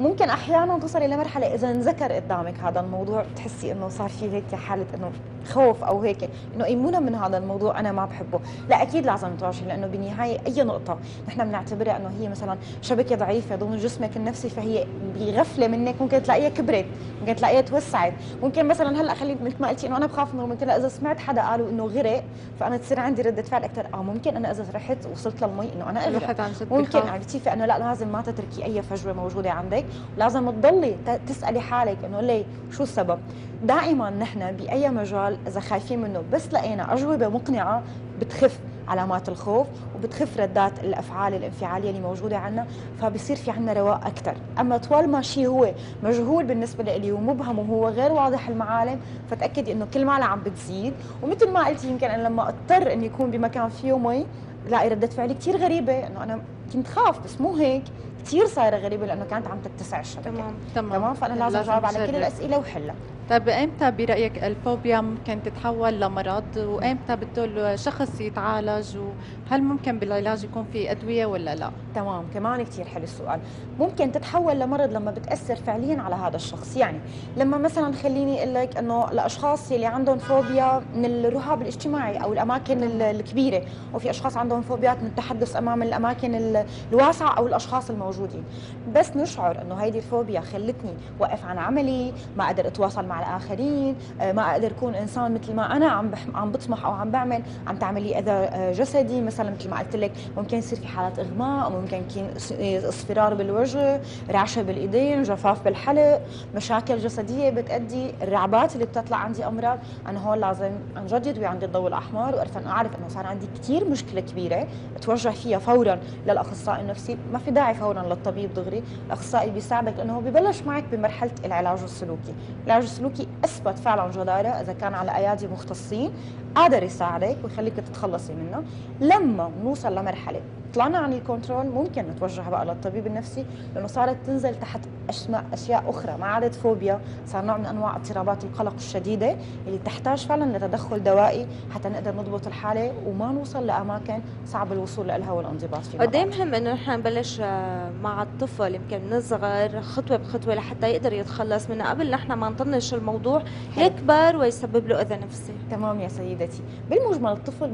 ممكن احيانا توصلي لمرحله اذا انذكر قدامك هذا الموضوع بتحسي انه صار في هيك حاله انه خوف او هيك انه ايمونه من هذا الموضوع انا ما بحبه. لا اكيد لازم تواجهي، لانه بالنهايه اي نقطه نحن بنعتبرها انه هي مثلا شبكه ضعيفه ضمن جسمك النفسي فهي بغفله منك ممكن تلاقيها كبرت، ممكن تلاقيها توسعت، ممكن مثلا هلا خلي مثل ما قلتي انه انا بخاف انه ممكن اذا سمعت حدا قالوا انه غرق فانا تصير عندي رده فعل اكثر، ممكن انا اذا رحت وصلت للمي انه انا اغرق، ممكن عرفتي. فانه لا لازم ما تتركي اي فجوه موجوده عندك، ولازم تضلي تسالي حالك انه ليه، شو السبب. دائما نحن باي مجال اذا خايفين منه بس لقينا اجوبه مقنعه بتخف علامات الخوف وبتخف ردات الافعال الانفعاليه اللي موجوده عندنا، فبصير في عندنا رواق اكثر. اما طوال ما شيء هو مجهول بالنسبه لإلي ومبهم وهو غير واضح المعالم، فتاكدي انه كل ما عم بتزيد. ومثل ما قلتي يمكن انا لما اضطر اني يكون بمكان فيه مي لاقي رده فعلي كثير غريبه، انه انا كنت خاف بس مو هيك، كثير صايره غريبه لانه كانت عم تتسع الشبكه. تمام. فانا لازم اجاوب على كل الاسئله وحلها. طيب امتى برأيك الفوبيا ممكن تتحول لمرض وامتى بده شخص يتعالج؟ وهل ممكن بالعلاج يكون في أدوية ولا لا؟ تمام، كمان كثير حلو السؤال. ممكن تتحول لمرض لما بتأثر فعليا على هذا الشخص، يعني لما مثلا خليني اقول لك انه الاشخاص اللي عندهم فوبيا من الرهاب الاجتماعي او الاماكن الكبيرة، وفي اشخاص عندهم فوبيات من التحدث امام الاماكن الواسعة او الاشخاص الموجودين، بس نشعر انه هيدي الفوبيا خلتني وقف عن عملي، ما اقدر اتواصل مع الاخرين، ما اقدر اكون انسان مثل ما انا عم بطمح او عم بعمل، عم تعمل لي اذى جسدي مثلا مثل ما قلت لك، ممكن يصير في حالات اغماء، ممكن اصفرار بالوجه، رعشه بالايدين، جفاف بالحلق، مشاكل جسديه بتؤدي الرعبات اللي بتطلع عندي امراض. انا هون لازم انجدد وعندي الضوء الاحمر وارفع، اعرف انه صار عندي كثير مشكله كبيره اتوجه فيها فورا للاخصائي النفسي، ما في داعي فورا للطبيب دغري، الاخصائي بيساعدك لانه هو ببلش معك بمرحله العلاج السلوكي. العلاج السلوكي اثبت فعلا جداره اذا كان على ايادي مختصين قادر يساعدك ويخليك تتخلصي منه. لما نوصل لمرحله طلعنا عن الكنترول ممكن نتوجه بقى للطبيب النفسي، لانه صارت تنزل تحت اشياء اخرى، ما عادت فوبيا، صار نوع من انواع اضطرابات القلق الشديده اللي تحتاج فعلا لتدخل دوائي حتى نقدر نضبط الحاله وما نوصل لاماكن صعب الوصول لها والانضباط فيها. قد ايه مهم انه نحن نبلش مع الطفل يمكن نصغر خطوه بخطوه لحتى يقدر يتخلص منها قبل نحن ما نطنش الموضوع يكبر ويسبب له اذى نفسي. تمام يا سيدتي، بالمجمل الطفل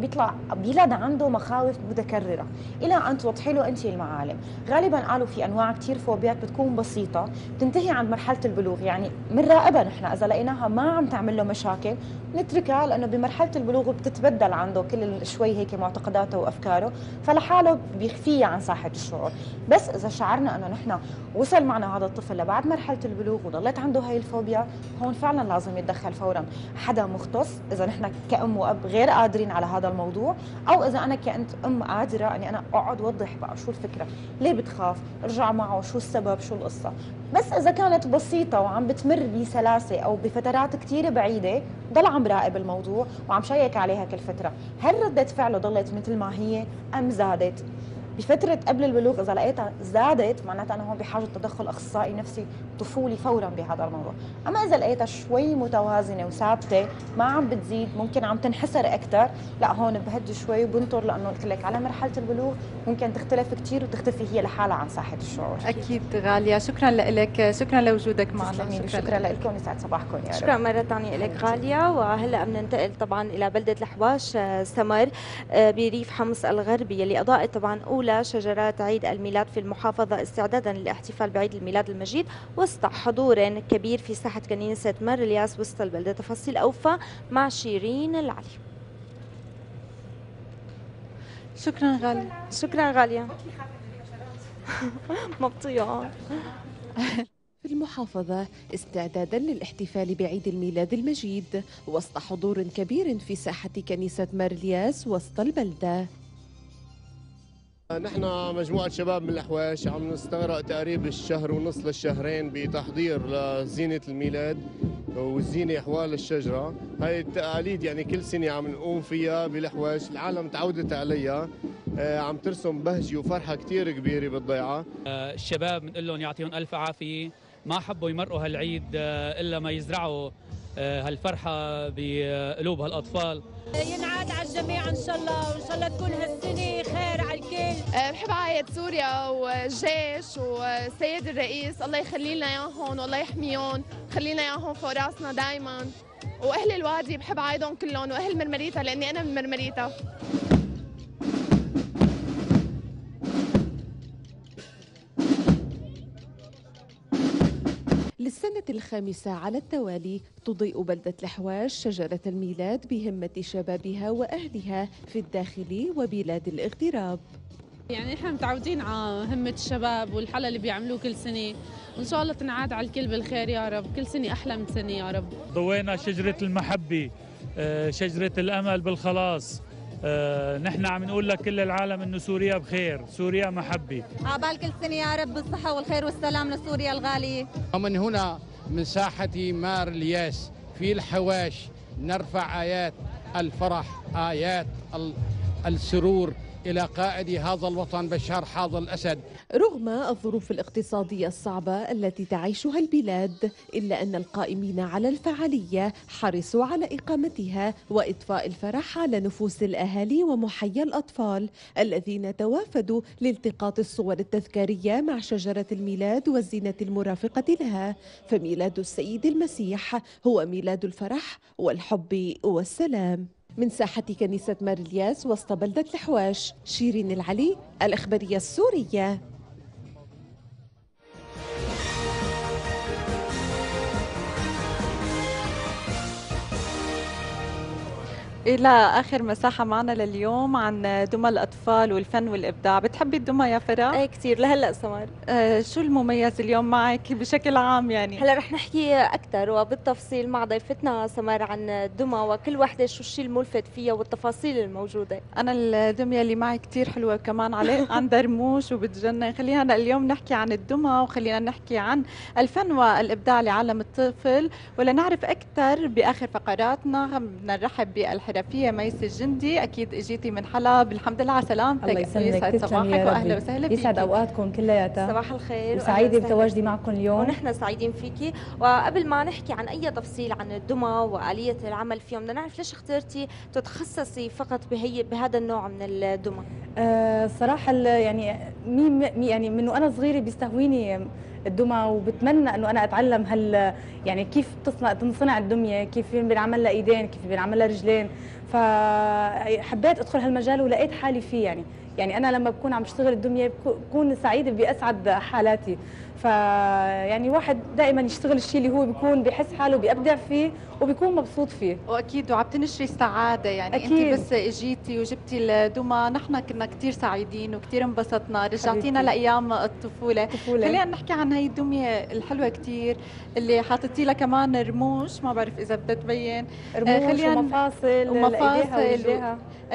بيلد عنده مخاوف متكرره إلى أن توضحي له أنت المعالم. غالباً قالوا في أنواع كثير فوبيات بتكون بسيطة بتنتهي عند مرحلة البلوغ، يعني بنراقبها نحن إذا لقيناها ما عم تعمل له مشاكل نتركها، لأنه بمرحلة البلوغ بتتبدل عنده كل شوي هيك معتقداته وأفكاره، فلحاله بيخفيها عن ساحة الشعور. بس إذا شعرنا أنه نحن وصل معنا هذا الطفل لبعد مرحلة البلوغ وضلت عنده هاي الفوبيا، هون فعلاً لازم يتدخل فوراً حدا مختص، إذا نحن كأم وأب غير قادرين على هذا الموضوع، أو إذا أنا كأنت أم قادرة أني أنا اقعد وضح بقى شو الفكره، ليه بتخاف، ارجع معه شو السبب، شو القصه. بس اذا كانت بسيطه وعم بتمر بسلاسه او بفترات كثيره بعيده، ضل عم راقب الموضوع وعم شيك عليها كل فتره، هل رده فعله ضلت مثل ما هي ام زادت؟ بفتره قبل البلوغ اذا لقيتها زادت معناتها انا هون بحاجه تدخل اخصائي نفسي طفولي فورا بهذا الموضوع، اما اذا لقيتها شوي متوازنه وثابته ما عم بتزيد ممكن عم تنحسر اكثر، لا هون بهدي شوي وبنطر، لانه قلت لك على مرحله البلوغ ممكن تختلف كثير وتختفي هي لحالها عن ساحه الشعور. اكيد غاليه، شكرا لك، شكرا لوجودك معنا، شكرا لكم، يسعد صباحكم يا رب. شكرا مره ثانيه لك غاليه. وهلا بننتقل طبعا الى بلده الحباش سمر بريف حمص الغربي اللي اضاءت طبعا أولى شجرات عيد الميلاد في المحافظة استعدادا للاحتفال بعيد الميلاد المجيد وسط حضور كبير في ساحة كنيسة مر الياس وسط البلدة. تفاصيل أوفى مع شيرين العلي. شكرا غالية. شكرا غالية. مبطية. في المحافظة استعدادا للاحتفال بعيد الميلاد المجيد وسط حضور كبير في ساحة كنيسة مر الياس وسط البلدة. نحن مجموعة شباب من الأحواش عم نستغرق تقريب الشهر ونص للشهرين بتحضير لزينة الميلاد والزينة حوالي الشجرة. هاي التقاليد يعني كل سنة عم نقوم فيها بالأحواش، العالم تعودت عليها، عم ترسم بهجة وفرحة كتير كبيرة بالضيعة. الشباب بنقول لهم يعطيهم ألف عافية، ما حبوا يمرقوا هالعيد إلا ما يزرعوا هالفرحة بقلوب هالأطفال. ينعاد على الجميع إن شاء الله، وإن شاء الله تكون هالسنة خير على الكل. بحب عاية سوريا والجيش والسيد الرئيس، الله يخلي لنا إياهم والله يحميهم، خلي لنا إياهم فوق راسنا دايما. وأهل الوادي بحب عايدهم كلهم، وأهل مرمريتا لأني أنا من مرمريتا. للسنة الخامسة على التوالي تضيء بلدة الحواش شجرة الميلاد بهمة شبابها وأهلها في الداخل وبلاد الاغتراب. يعني نحن متعودين على همة الشباب والحلا اللي بيعملوه كل سنة، وإن شاء الله تنعاد على الكل بالخير يا رب، كل سنة أحلى من سنة يا رب. ضوينا شجرة المحبة، شجرة الأمل بالخلاص. نحن عم نقول لكل العالم انه سوريا بخير، سوريا محبه. عبال كل سنه يا رب بالصحه والخير والسلام لسوريا الغاليه. ومن هنا من ساحه مار الياس في الحواش نرفع ايات الفرح، ايات السرور إلى قائد هذا الوطن بشار حاضر الأسد. رغم الظروف الاقتصادية الصعبة التي تعيشها البلاد، إلا أن القائمين على الفعالية حرصوا على إقامتها وإطفاء الفرح على نفوس الأهالي ومحيا الأطفال الذين توافدوا لالتقاط الصور التذكارية مع شجرة الميلاد والزينة المرافقة لها. فميلاد السيد المسيح هو ميلاد الفرح والحب والسلام. من ساحة كنيسة مارلياس وسط بلدة الحواش، شيرين العلي، الإخبارية السورية. إلى آخر مساحة معنا لليوم عن دمى الأطفال والفن والإبداع. بتحبي الدمى يا فرح؟ إيه كتير. لهلأ سمر، شو المميز اليوم معك بشكل عام يعني؟ هلأ رح نحكي أكثر وبالتفصيل مع ضيفتنا سمر عن الدمى وكل وحدة شو الشيء الملفت فيها والتفاصيل الموجودة. أنا الدمية اللي معي كتير حلوة كمان عليه عن درموش وبتجنن. خلينا اليوم نحكي عن الدمى وخلينا نحكي عن الفن والإبداع لعالم الطفل، ولنعرف أكثر بآخر فقراتنا. نرحب بالحرف فيها ميس الجندي، اكيد اجيتي من حلب، الحمد لله على سلامتك. الله يسلمك، تسلم يا رب. واهلا وسهلا فيك، يسعد اوقاتكم كلياتها. صباح الخير وسعيده بتواجدي معكم اليوم ونحن سعيدين فيكي. وقبل ما نحكي عن اي تفصيل عن الدمى واليه العمل فيهم، بدنا نعرف ليش اخترتي تتخصصي فقط بهذا النوع من الدمى؟ صراحه يعني من وانا صغيره بيستهويني الدمى، وبتمنى انه انا اتعلم هل يعني كيف تنصنع الدميه، كيف بنعمل لها ايدين، كيف بنعمل لها رجلين. فحبيت ادخل هالمجال ولقيت حالي فيه. يعني انا لما بكون عم بشتغل الدميه بكون سعيده باسعد حالاتي. فيعني واحد دائما يشتغل الشيء اللي هو بيكون بحس حاله بيبدع فيه وبيكون مبسوط فيه. واكيد وعم تنشري السعاده يعني. أكيد. انت بس اجيتي وجبتي الدمى، نحن كنا كثير سعيدين وكثير انبسطنا، رجعتينا لايام الطفوله. خلينا نحكي عن هي الدميه الحلوه كثير اللي حاطتي لها كمان رموش، ما بعرف اذا بدها تبين، رموش ومفاصل.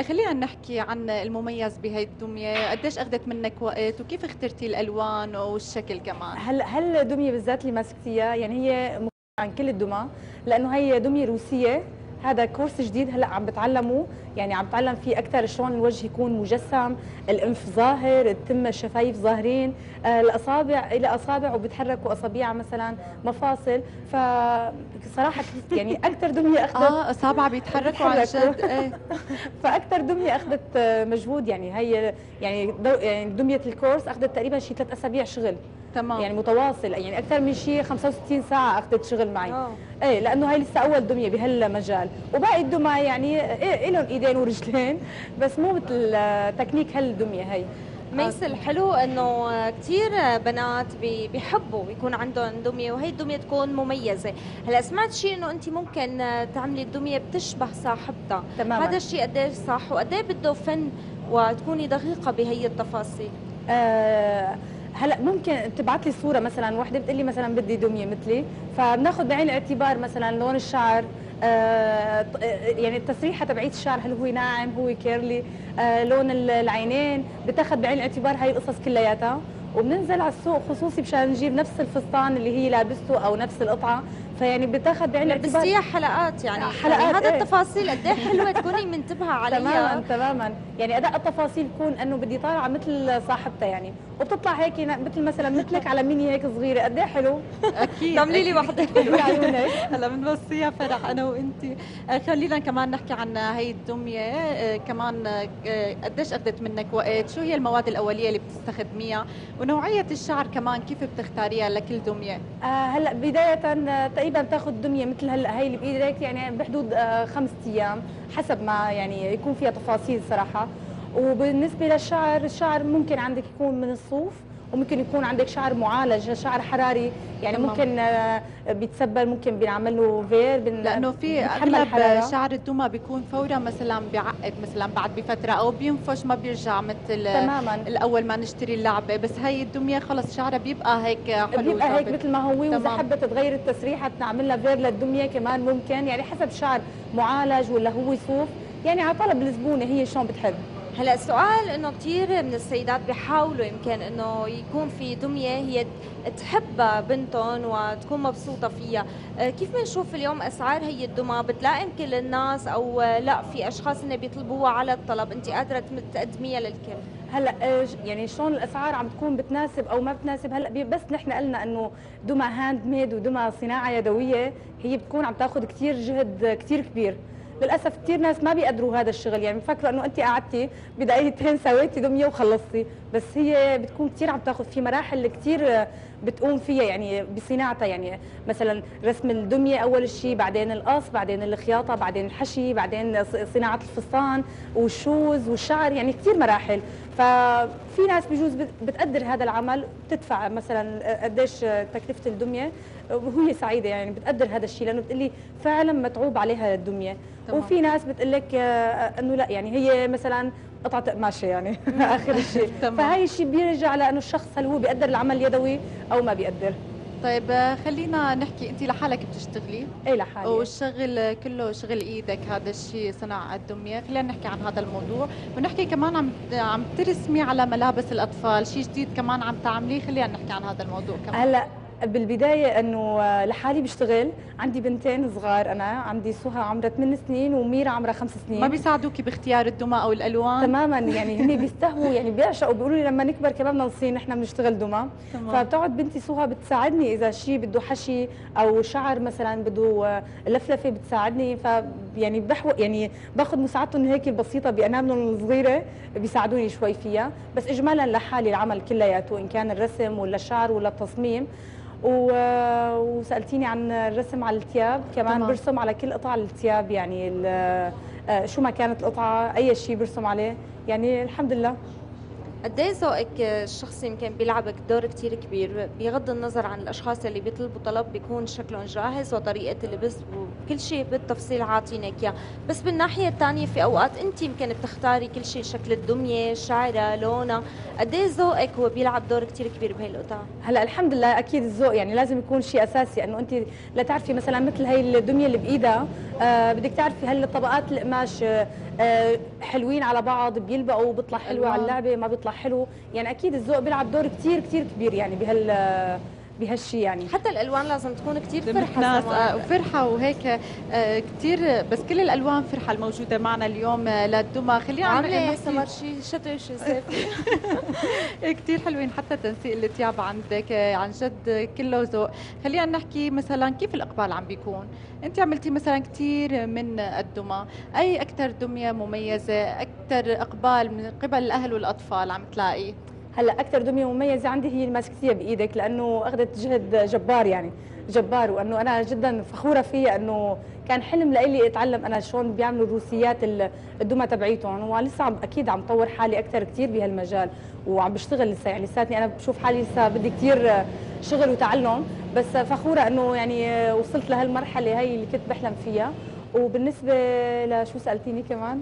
خلينا نحكي عن المميز بهي الدميه، قديش اخذت منك وقت وكيف اخترتي الالوان والشكل كمان؟ هل الدميه بالذات اللي ماسكتيها يعني هي مختلفة عن كل الدمى، لانه هي دميه روسيه. هذا كورس جديد هلا عم بتعلمه، يعني عم بتعلم فيه اكثر شلون الوجه يكون مجسم، الانف ظاهر، التم الشفايف ظاهرين، الاصابع الى اصابع وبتحركوا اصابيع مثلا، مفاصل. فصراحه يعني اكثر دميه اخذت اصابع بيتحركوا عن جد. فاكثر دميه اخذت مجهود، يعني هي يعني دميه الكورس اخذت تقريبا شيء 3 أسابيع شغل. تمام. يعني متواصل، يعني اكثر من شيء 65 ساعه اخذت شغل معي. ايه لانه هي لسه اول دميه بهالمجال، وباقي الدمى يعني لهم ايدين ورجلين بس مو مثل تكنيك هالدميه هي. ميس، الحلو انه كثير بنات بيحبوا يكون عندهم دميه، وهي الدميه تكون مميزه. هلا سمعت شيء انه انت ممكن تعملي الدميه بتشبه صاحبتها. تماما. هذا الشيء قد ايه صح وقد ايه بده فن وتكوني دقيقه بهي التفاصيل؟ هلا ممكن تبعت لي صوره مثلا، وحده بتقول لي مثلا بدي دميه مثلي، فبناخذ بعين الاعتبار مثلا لون الشعر، يعني التسريحه تبعيت الشعر، هل هو ناعم، هو كيرلي، لون العينين، بتاخذ بعين الاعتبار هاي القصص كلياتها. وبننزل على السوق خصوصي مشان نجيب نفس الفستان اللي هي لابسته او نفس القطعه، فيعني بتاخذ بعين الاعتبار. بس هي حلقات يعني هذا التفاصيل قد ايه حلوه تكوني منتبهه عليها. تماما يعني اداء التفاصيل يكون انه بدي طالعه مثل صاحبتها يعني، وبتطلع هيك مثل مثلا مثلك على ميني هيك صغيره، قد ايه حلو. اكيد تعملي لي وحده حلوه عيونك. هلا بنوصيها فرح انا وانت. خلينا كمان نحكي عن هي الدميه كمان، قديش اخذت منك وقت، شو هي المواد الاوليه اللي بتستخدميها، ونوعيه الشعر كمان كيف بتختاريها لكل دميه؟ هلا بدايه تقريبا بتاخذ دميه مثل هلا هي اللي بايدك يعني بحدود 5 أيام حسب ما يعني يكون فيها تفاصيل صراحه. وبالنسبه للشعر، الشعر ممكن عندك يكون من الصوف، وممكن يكون عندك شعر معالج، شعر حراري يعني. تمام. ممكن بيتسبل، ممكن بنعمل له فير، لانه في اغلب شعر الدمى بيكون فورا مثلا بيعقد مثلا بعد بفتره او بينفش، ما بيرجع مثل تماما الاول ما نشتري اللعبه. بس هي الدميه خلص شعرها بيبقى هيك حلو، بيبقى هيك مثل ما هو. واذا حبت تغير التسريحه نعمل لها فير للدميه كمان ممكن، يعني حسب شعر معالج ولا هو صوف، يعني على طلب الزبونه هي شلون بتحب. هلا السؤال انه كثير من السيدات بيحاولوا يمكن انه يكون في دميه هي تحبها بنتهم وتكون مبسوطه فيها، كيف بنشوف اليوم اسعار هي الدمى بتلائم كل الناس او لا في اشخاص انه بيطلبوها على الطلب، انت قادره تقدميها للكل؟ هلا يعني شلون الاسعار عم تكون بتناسب او ما بتناسب؟ هلا بس نحن قلنا انه دمى هاند ميد ودمى صناعه يدويه هي بتكون عم تاخذ كثير جهد كثير كبير. للاسف كثير ناس ما بيقدروا هذا الشغل، يعني بفكروا انه انت قعدتي بدقيقتين سويتي دميه وخلصتي، بس هي بتكون كثير عم تاخذ في مراحل كثير بتقوم فيها يعني بصناعتها، يعني مثلا رسم الدميه اول شيء، بعدين القص، بعدين الخياطه، بعدين الحشي، بعدين صناعه الفستان والشوز والشعر، يعني كثير مراحل. ففي ناس بجوز بتقدر هذا العمل بتدفع مثلا قديش تكلفه الدميه وهي سعيده، يعني بتقدر هذا الشيء لانه بتقلي فعلا متعوب عليها الدميه. طبعا. وفي ناس بتقلك انه لا، يعني هي مثلا قطعه قماشه يعني اخر شيء. فهي الشيء بيرجع لانه الشخص هل هو بيقدر العمل اليدوي او ما بيقدر. طيب خلينا نحكي، انت لحالك بتشتغلي؟ اي لحالي، والشغل كله شغل ايدك، هذا الشيء صناعه الدميه. خلينا نحكي عن هذا الموضوع، بنحكي كمان عم ترسمي على ملابس الاطفال، شيء جديد كمان عم تعمليه، خلينا نحكي عن هذا الموضوع كمان. هلا بالبدايه انه لحالي بشتغل، عندي بنتين صغار، انا عندي سهى عمرها 8 سنين وميرا عمرها 5 سنين. ما بيساعدوكي باختيار الدمى او الالوان؟ تماما، يعني هن بيستهووا، يعني بيعشقوا، بيقولوا لي لما نكبر كمان بدنا نصير نحن بنشتغل دمى. فبتقعد بنتي سهى بتساعدني اذا شيء بده حشي او شعر مثلا بده لفلفه بتساعدني، ف يعني يعني باخذ مساعدتهم هيك البسيطه باناملهم الصغيره بيساعدوني شوي فيها، بس اجمالا لحالي العمل كلياته ان كان الرسم ولا الشعر ولا التصميم. وسالتيني عن الرسم على الثياب كمان. طبعا. برسم على كل قطع الثياب، يعني شو ما كانت القطعه اي شيء برسم عليه، يعني الحمد لله. قد ايه ذوقك الشخصي يمكن بيلعبك دور كثير كبير، بغض النظر عن الاشخاص اللي بيطلبوا طلب بيكون شكلهم جاهز وطريقه اللبس وكل شيء بالتفصيل عاطينك اياه، بس بالناحيه الثانيه في اوقات انت يمكن بتختاري كل شيء، شكل الدميه، شعرها، لونها، قد ايه ذوقك هو بيلعب دور كثير كبير بهالقطع؟ هلا الحمد لله اكيد الذوق يعني لازم يكون شيء اساسي، انه انت لا تعرفي مثلا مثل هي الدميه اللي بايدها بدك تعرفي هل طبقات القماش حلوين على بعض، بيلبقوا بيطلع حلوه على اللعبه، ما بيطلع حلو، يعني اكيد الذوق بيلعب دور كثير كثير كبير يعني بهالشيء. يعني حتى الالوان لازم تكون كثير فرحه وفرحه وهيك كثير، بس كل الالوان فرحه الموجوده معنا اليوم للدمى. خلينا عامله سمر شيء شتوي شيء صيفي كثير حلوين، حتى تنسيق الثياب عندك عن جد كله ذوق. خلينا نحكي مثلا كيف الاقبال عم بيكون، انت عملتي مثلا كثير من الدمى، اي اكثر دميه مميزه اكثر اقبال من قبل الاهل والاطفال عم تلاقي؟ هلا اكثر دميه مميزه عندي هي الماسكتيه بايدك، لانه اخذت جهد جبار يعني جبار، وانه انا جدا فخوره فيها، انه كان حلم لإلي اتعلم انا شلون بيعملوا الروسيات الدمى تبعيتهم، ولسه اكيد عم طور حالي اكثر كثير بهالمجال، وعم بشتغل لسه، يعني لساتني انا بشوف حالي لسه بدي كثير شغل وتعلم، بس فخوره انه يعني وصلت لهالمرحله هي اللي كنت بحلم فيها. وبالنسبه لشو سالتيني كمان؟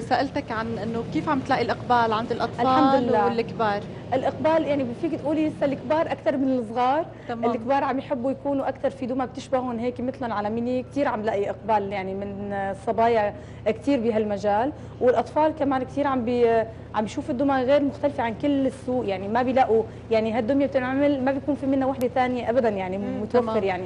سالتك عن انه كيف عم تلاقي الاقبال عند الاطفال؟ الحمد لله والكبار الاقبال، يعني فيك تقولي لسه الكبار اكثر من الصغار. تمام. الكبار عم يحبوا يكونوا اكثر في دمى بتشبههم هيك مثلهم على ميني، كثير عم لاقي اقبال يعني من الصبايا كثير بهالمجال، والاطفال كمان كثير عم بيشوفوا الدمى غير مختلفه عن كل السوق، يعني ما بيلاقوا يعني هالدميه بتنعمل ما بيكون في منها وحده ثانيه ابدا، يعني متوفر يعني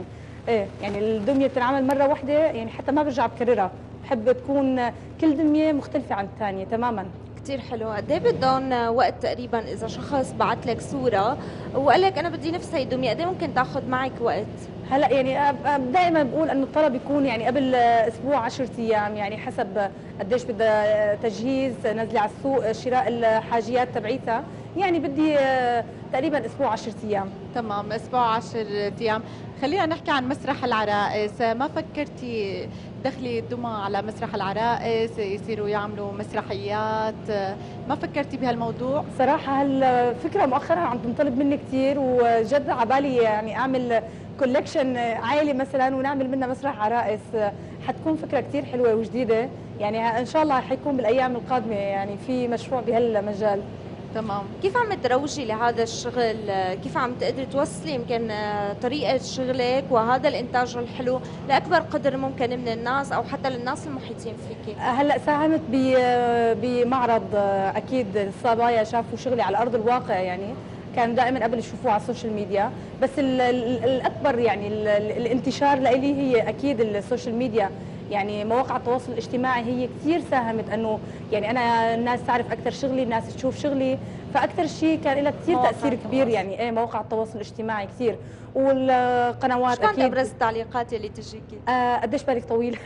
ايه، يعني الدميه بتنعمل مره واحده، يعني حتى ما برجع بكررها، بحب تكون كل دميه مختلفه عن الثانيه تماما. كثير حلو، قد ايه بدهم وقت تقريبا اذا شخص بعت لك صوره وقال لك انا بدي نفس هي الدميه، قد ايه ممكن تاخذ معك وقت؟ هلا يعني دائما بقول انه الطلب يكون يعني قبل اسبوع 10 ايام، يعني حسب قديش بدها تجهيز، نزله على السوق، شراء الحاجيات تبعيتها، يعني بدي تقريبا اسبوع 10 ايام. تمام، اسبوع 10 ايام. خلينا نحكي عن مسرح العرائس، ما فكرتي تدخلي الدمى على مسرح العرائس يصيروا يعملوا مسرحيات؟ ما فكرتي بهالموضوع؟ صراحه هالفكره مؤخرا عم تنطلب مني كثير، وجد على بالي يعني اعمل كولكشن عائلي مثلا ونعمل منها مسرح عرائس، حتكون فكره كثير حلوه وجديده، يعني ان شاء الله حيكون بالايام القادمه يعني في مشروع بهالمجال. تمام. كيف عم تروجي لهذا الشغل؟ كيف عم تقدري توصلي يمكن طريقة شغلك وهذا الإنتاج الحلو لأكبر قدر ممكن من الناس أو حتى للناس المحيطين فيكي؟ هلأ ساهمت بمعرض، أكيد الصبايا شافوا شغلي على أرض الواقع، يعني كانوا دائما قبل يشوفوه على السوشيال ميديا، بس الأكبر يعني الانتشار لإلي هي أكيد السوشيال ميديا، يعني مواقع التواصل الاجتماعي هي كثير ساهمت انه يعني انا الناس تعرف اكثر شغلي، الناس تشوف شغلي، فاكثر شيء كان لها كثير تاثير كبير، يعني ايه مواقع التواصل الاجتماعي كثير والقنوات. شو كانت ابرز التعليقات اللي تجيكي؟ قديش بالك طويل؟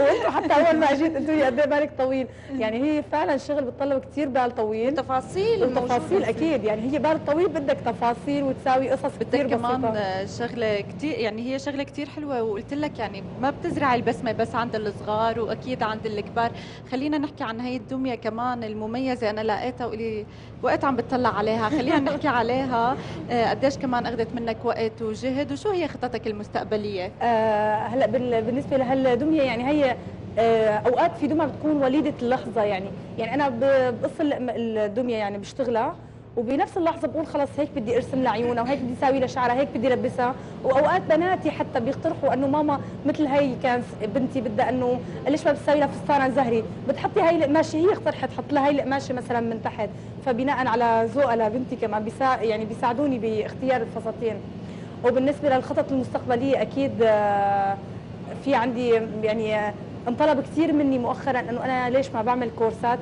وانتم حتى اول ما اجيت قلتوا لي قد ايه بالك طويل، يعني هي فعلا شغل بتطلب كثير بال طويل، تفاصيل اكيد، يعني هي بال طويل بدك تفاصيل وتساوي قصص كثير بسيطه. كمان شغله كثير، يعني هي شغله كثير حلوه، وقلت لك يعني ما بتزرع البسمه بس عند الصغار واكيد عند الكبار. خلينا نحكي عن هي الدميه كمان المميزه، انا لقيتها وقلي وقت عم بتطلع عليها، خلينا نحكي عليها. قديش كمان اخذت منك وقت وجهد وشو هي خطتك المستقبليه؟ هلا بالنسبه لهالدميه يعني هي اوقات في دمى بتكون وليده اللحظه، يعني انا بقص الدميه يعني بشتغلها وبنفس اللحظه بقول خلص هيك بدي ارسم لعيونها وهيك بدي اساوي لها شعرها، هيك بدي لبسها. واوقات بناتي حتى بيقترحوا انه ماما مثل هي كان بنتي بدها انه ليش ما بتساوي لها فستان زهري، بتحطي هي القماشه، هي اقترحت حط لها هي القماشه مثلا من تحت، فبناء على ذوقها لبنتي كمان يعني بيساعدوني باختيار الفساتين. وبالنسبه للخطط المستقبليه اكيد في عندي، يعني انطلب كثير مني مؤخرا انه انا ليش ما بعمل كورسات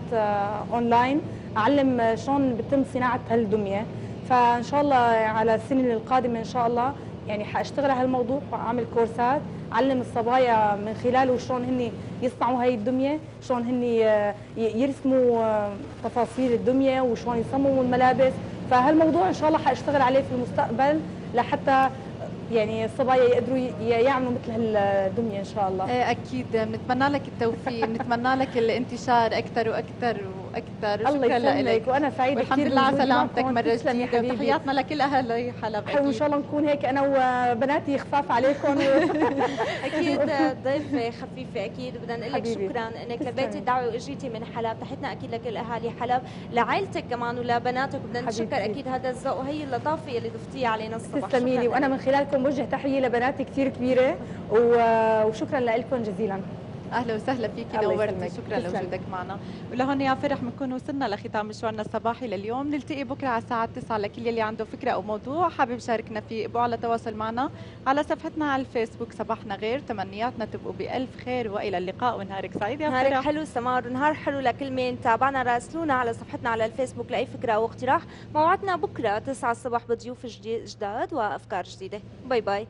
اونلاين اعلم شلون بتم صناعه هالدميه، فان شاء الله على السنين القادمه ان شاء الله يعني حاشتغل على هالموضوع واعمل كورسات اعلم الصبايا من خلاله شلون هن يصنعوا هي الدميه، شلون هن يرسموا تفاصيل الدميه وشلون يصمموا الملابس، فهالموضوع ان شاء الله حاشتغل عليه في المستقبل لحتى يعني الصبايا يقدروا يعملوا مثل هالدميه ان شاء الله. اكيد بنتمنى لك التوفيق، بنتمنى لك الانتشار اكثر واكثر واكثر. شكرا لك وانا سعيده كثير والحمد لله على سلامتك مره جديده، وتحياتنا لكل اهل حلب. وان شاء الله نكون هيك انا وبناتي خفاف عليكم. اكيد ضيفه خفيفه، اكيد بدنا نقول لك شكرا انك لبيتي الدعوه واجيتي من حلب، تحياتنا اكيد لكل اهالي حلب، لعائلتك كمان ولبناتك، بدنا نتشكر اكيد هذا الذوق وهي اللطافه اللي ضفتيها علينا الصبح. تسلمي لي، وانا من خلالكم بوجه تحيه لبناتي كثير كبيره وشكرا لكم جزيلا. اهلا وسهلا فيكي، نورتي، شكرا لوجودك معنا. ولهون يا فرح بنكون وصلنا لختام مشوارنا الصباحي لليوم، نلتقي بكره على الساعه 9. لكل يلي عنده فكره او موضوع حابب يشاركنا فيه ابقوا على تواصل معنا على صفحتنا على الفيسبوك صباحنا غير، تمنياتنا تبقوا بالف خير والى اللقاء، ونهارك سعيد يا فرح. نهارك حلو سمار، ونهار حلو لكل مين تابعنا، راسلونا على صفحتنا على الفيسبوك لاي فكره او اقتراح. موعدنا بكره 9 الصبح بضيوف جداد وافكار جديده. باي باي.